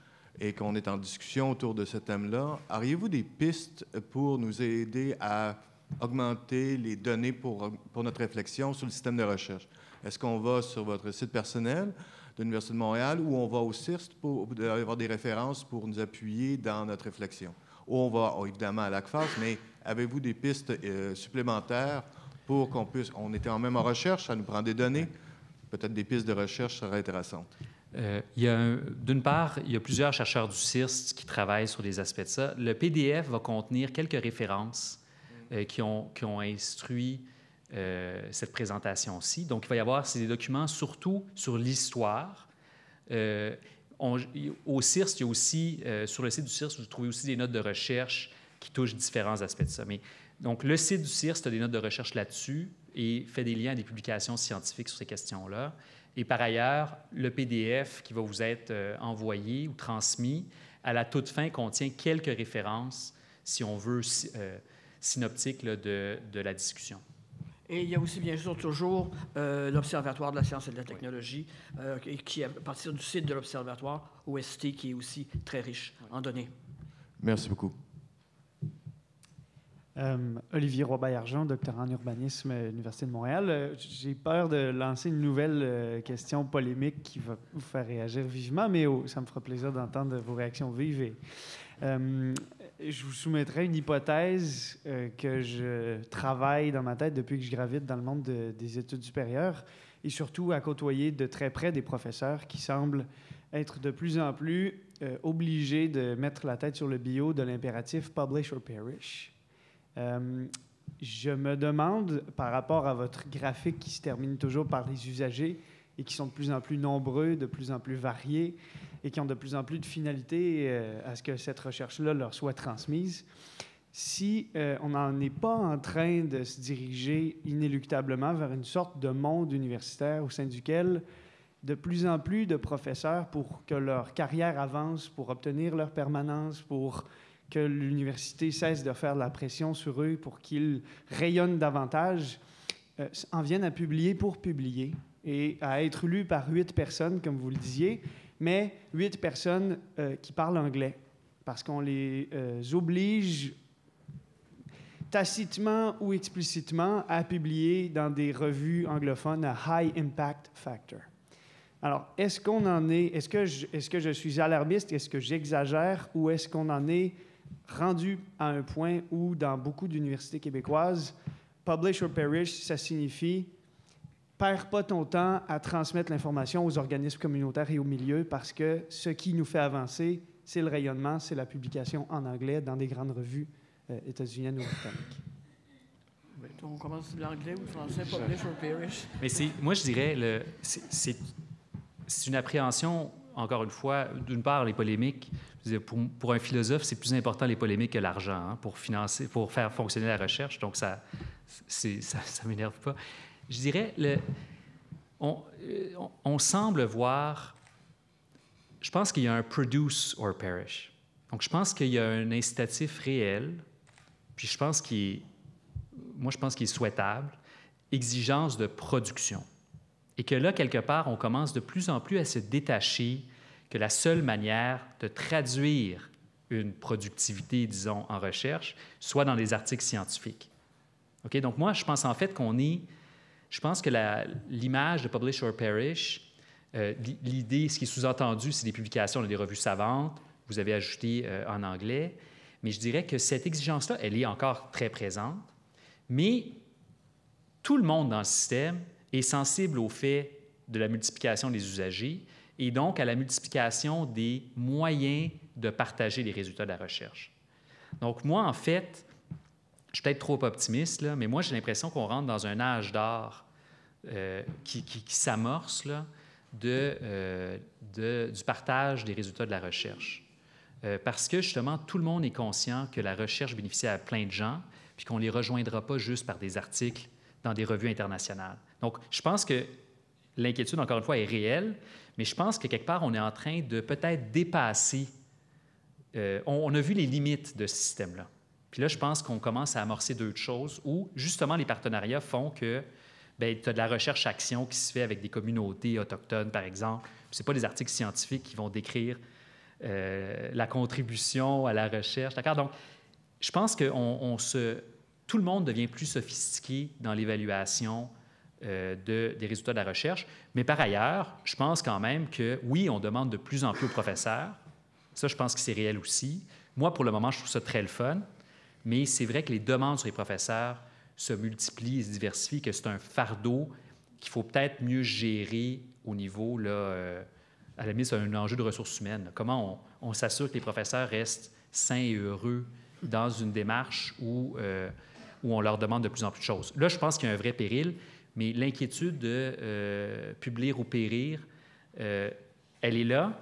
et qu'on est en discussion autour de ce thème-là, auriez-vous des pistes pour nous aider à augmenter les données pour, pour notre réflexion sur le système de recherche? Est-ce qu'on va sur votre site personnel de l'Université de Montréal ou on va au CIRST pour, pour avoir des références pour nous appuyer dans notre réflexion? Ou on va oh, évidemment à l'ACFAS, mais avez-vous des pistes euh, supplémentaires pour qu'on puisse... On était en même en recherche, ça nous prend des données. Peut-être des pistes de recherche seraient intéressantes. Euh, d'une part, il y a plusieurs chercheurs du CIRST qui travaillent sur des aspects de ça. Le P D F va contenir quelques références euh, qui, ont, qui ont instruit euh, cette présentation-ci. Donc, il va y avoir des documents surtout sur l'histoire. Euh, au CIRST, il y a aussi, euh, sur le site du CIRST, vous trouvez aussi des notes de recherche qui touchent différents aspects de ça. Mais, donc, le site du CIRST a des notes de recherche là-dessus et fait des liens à des publications scientifiques sur ces questions-là. Et par ailleurs, le P D F qui va vous être euh, envoyé ou transmis à la toute fin contient quelques références, si on veut, si, euh, synoptiques là, de, de la discussion. Et il y a aussi, bien sûr, toujours euh, l'Observatoire de la science et de la technologie, oui. euh, qui, à partir du site de l'Observatoire, O S T, qui est aussi très riche oui. en données. Merci beaucoup. Euh, Olivier Roy-Baillargeon, doctorant en urbanisme à l'Université de Montréal. Euh, J'ai peur de lancer une nouvelle euh, question polémique qui va vous faire réagir vivement, mais oh, ça me fera plaisir d'entendre vos réactions vives. Et, euh, je vous soumettrai une hypothèse euh, que je travaille dans ma tête depuis que je gravite dans le monde de, des études supérieures et surtout à côtoyer de très près des professeurs qui semblent être de plus en plus euh, obligés de mettre la tête sur le bio de l'impératif « publish or perish ». Euh, je me demande, par rapport à votre graphique qui se termine toujours par les usagers et qui sont de plus en plus nombreux, de plus en plus variés et qui ont de plus en plus de finalités euh, à ce que cette recherche-là leur soit transmise, si euh, on n'en est pas en train de se diriger inéluctablement vers une sorte de monde universitaire au sein duquel de plus en plus de professeurs, pour que leur carrière avance, pour obtenir leur permanence, pour... que l'université cesse de faire la pression sur eux pour qu'ils rayonnent davantage, euh, en viennent à publier pour publier et à être lus par huit personnes, comme vous le disiez, mais huit personnes euh, qui parlent anglais, parce qu'on les euh, oblige tacitement ou explicitement à publier dans des revues anglophones à high impact factor. Alors, est-ce qu'on en est, est-ce que, est-ce que je suis alarmiste, est-ce que j'exagère, ou est-ce qu'on en est rendu à un point où, dans beaucoup d'universités québécoises, publish or perish, ça signifie perds pas ton temps à transmettre l'information aux organismes communautaires et aux milieux, parce que ce qui nous fait avancer, c'est le rayonnement, c'est la publication en anglais dans des grandes revues euh, états-uniennes ou britanniques. On commence de l'anglais ou le français, publish or perish. Mais moi, je dirais, le, c'est... c'est une appréhension, encore une fois, d'une part, les polémiques. Je veux dire, pour, pour un philosophe, c'est plus important les polémiques que l'argent, hein, pour financer, pour faire fonctionner la recherche. Donc, ça ne ça, ça m'énerve pas. Je dirais, le, on, on, on semble voir... Je pense qu'il y a un « produce or perish ». Donc, je pense qu'il y a un incitatif réel, puis je pense qu'il est, moi, je pense qu'il est souhaitable, exigence de production. Et que là, quelque part, on commence de plus en plus à se détacher que la seule manière de traduire une productivité, disons, en recherche, soit dans des articles scientifiques. Okay? Donc moi, je pense en fait qu'on est... Je pense que l'image de « publish or perish euh, », l'idée, ce qui est sous-entendu, c'est des publications dans des revues savantes, vous avez ajouté euh, en anglais, mais je dirais que cette exigence-là, elle est encore très présente, mais tout le monde dans le système est sensible au fait de la multiplication des usagers et donc à la multiplication des moyens de partager les résultats de la recherche. Donc moi, en fait, je suis peut-être trop optimiste, là, mais moi, j'ai l'impression qu'on rentre dans un âge d'or euh, qui, qui, qui s'amorce là, de, euh, de, du partage des résultats de la recherche. Euh, parce que, justement, tout le monde est conscient que la recherche bénéficie à plein de gens puis qu'on ne les rejoindra pas juste par des articles dans des revues internationales. Donc, je pense que l'inquiétude, encore une fois, est réelle, mais je pense que quelque part, on est en train de peut-être dépasser... Euh, on, on a vu les limites de ce système-là. Puis là, je pense qu'on commence à amorcer d'autres choses où, justement, les partenariats font que tu as de la recherche-action qui se fait avec des communautés autochtones, par exemple. Ce n'est pas des articles scientifiques qui vont décrire euh, la contribution à la recherche. D'accord? Donc, je pense que on, on se... tout le monde devient plus sophistiqué dans l'évaluation euh, de, des résultats de la recherche. Mais par ailleurs, je pense quand même que, oui, on demande de plus en plus aux professeurs. Ça, je pense que c'est réel aussi. Moi, pour le moment, je trouve ça très le fun. Mais c'est vrai que les demandes sur les professeurs se multiplient et se diversifient, que c'est un fardeau qu'il faut peut-être mieux gérer au niveau, là, euh, à la limite, c'est un enjeu de ressources humaines. Là. Comment on, on s'assure que les professeurs restent sains et heureux dans une démarche où... Euh, où on leur demande de plus en plus de choses. Là, je pense qu'il y a un vrai péril, mais l'inquiétude de euh, publier ou périr, euh, elle est là,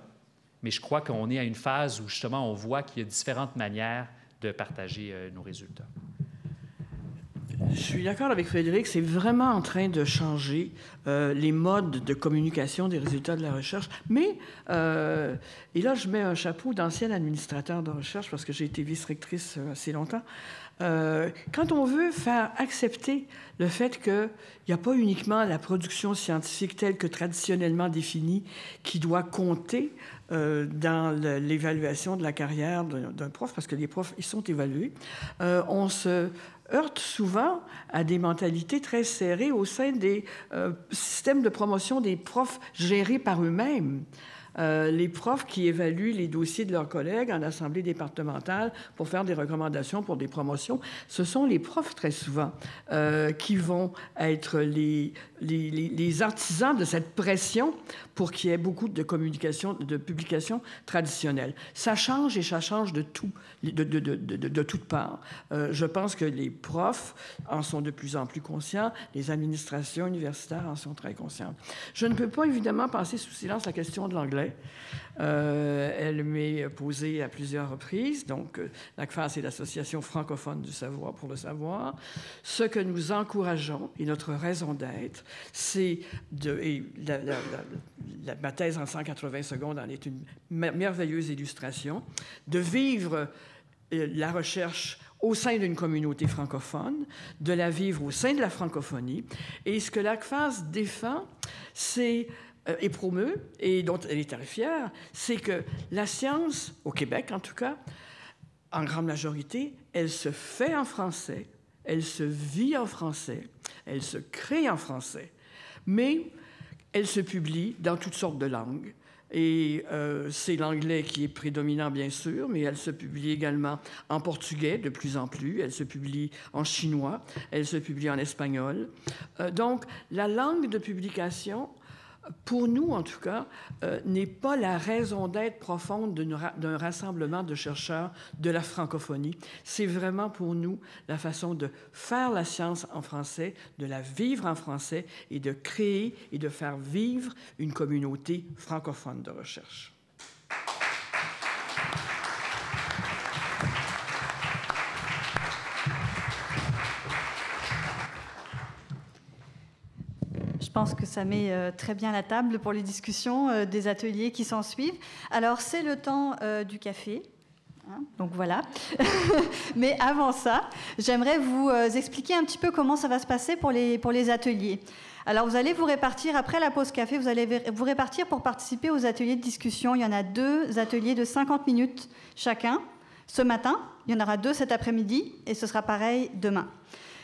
mais je crois qu'on est à une phase où, justement, on voit qu'il y a différentes manières de partager euh, nos résultats. Je suis d'accord avec Frédéric, c'est vraiment en train de changer euh, les modes de communication des résultats de la recherche. Mais, euh, et là, je mets un chapeau d'ancien administrateur de recherche parce que j'ai été vice-rectrice assez longtemps. Euh, quand on veut faire accepter le fait qu'il n'y a pas uniquement la production scientifique telle que traditionnellement définie qui doit compter euh, dans l'évaluation de la carrière d'un prof, parce que les profs, ils sont évalués, euh, on se heurte souvent à des mentalités très serrées au sein des euh, systèmes de promotion des profs gérés par eux-mêmes. Euh, les profs qui évaluent les dossiers de leurs collègues en assemblée départementale pour faire des recommandations pour des promotions, ce sont les profs très souvent euh, qui vont être les, les, les artisans de cette pression pour qu'il y ait beaucoup de communication, de publications traditionnelles. Ça change et ça change de tout, de, de, de, de, de toutes parts. Euh, je pense que les profs en sont de plus en plus conscients, les administrations universitaires en sont très conscientes. Je ne peux pas évidemment passer sous silence la question de l'anglais. Euh, elle m'est posée à plusieurs reprises. Donc, euh, l'ACFAS est l'Association francophone du savoir pour le savoir. Ce que nous encourageons, et notre raison d'être, c'est de... Et la, la, la, la, ma thèse en cent quatre-vingts secondes en est une merveilleuse illustration, de vivre la recherche au sein d'une communauté francophone, de la vivre au sein de la francophonie. Et ce que l'A C F A S défend, c'est, euh, et promeut, et dont elle est très fière, c'est que la science, au Québec en tout cas, en grande majorité, elle se fait en français, elle se vit en français, elle se crée en français, mais elle se publie dans toutes sortes de langues. Et euh, c'est l'anglais qui est prédominant, bien sûr, mais elle se publie également en portugais de plus en plus, elle se publie en chinois, elle se publie en espagnol. Euh, donc, la langue de publication, pour nous en tout cas, euh, n'est pas la raison d'être profonde d'un rassemblement de chercheurs de la francophonie. C'est vraiment pour nous la façon de faire la science en français, de la vivre en français et de créer et de faire vivre une communauté francophone de recherche. Je pense que ça met euh, très bien la table pour les discussions euh, des ateliers qui s'en suivent. Alors, c'est le temps euh, du café, hein, donc voilà. Mais avant ça, j'aimerais vous euh, expliquer un petit peu comment ça va se passer pour les, pour les ateliers. Alors, vous allez vous répartir, après la pause café, vous allez vous répartir pour participer aux ateliers de discussion. Il y en a deux ateliers de cinquante minutes chacun ce matin. Il y en aura deux cet après-midi et ce sera pareil demain.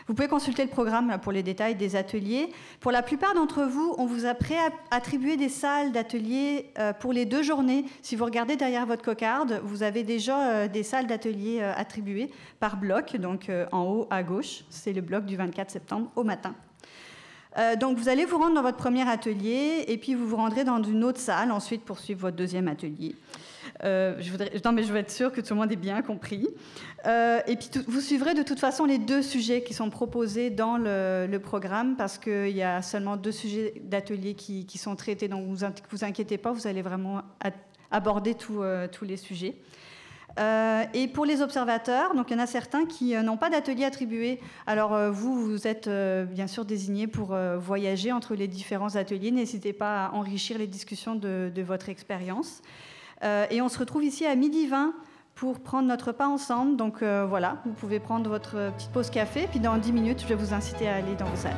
Vous pouvez consulter le programme pour les détails des ateliers. Pour la plupart d'entre vous, on vous a préattribué des salles d'ateliers pour les deux journées. Si vous regardez derrière votre cocarde, vous avez déjà des salles d'ateliers attribuées par bloc. Donc en haut à gauche, c'est le bloc du vingt-quatre septembre au matin. Donc vous allez vous rendre dans votre premier atelier et puis vous vous rendrez dans une autre salle, ensuite poursuivre votre deuxième atelier. Euh, je voudrais, non, mais je veux être sûre que tout le monde est bien compris. Euh, et puis, tout, vous suivrez de toute façon les deux sujets qui sont proposés dans le, le programme, parce qu'il y a seulement deux sujets d'atelier qui, qui sont traités. Donc, vous vous inquiétez pas, vous allez vraiment aborder tout, euh, tous les sujets. Euh, et pour les observateurs, donc il y en a certains qui euh, n'ont pas d'atelier attribué. Alors euh, vous, vous êtes euh, bien sûr désignés pour euh, voyager entre les différents ateliers. N'hésitez pas à enrichir les discussions de, de votre expérience. Euh, et on se retrouve ici à midi vingt pour prendre notre repas ensemble. Donc euh, voilà, vous pouvez prendre votre petite pause café. Puis dans dix minutes, je vais vous inciter à aller dans vos salles.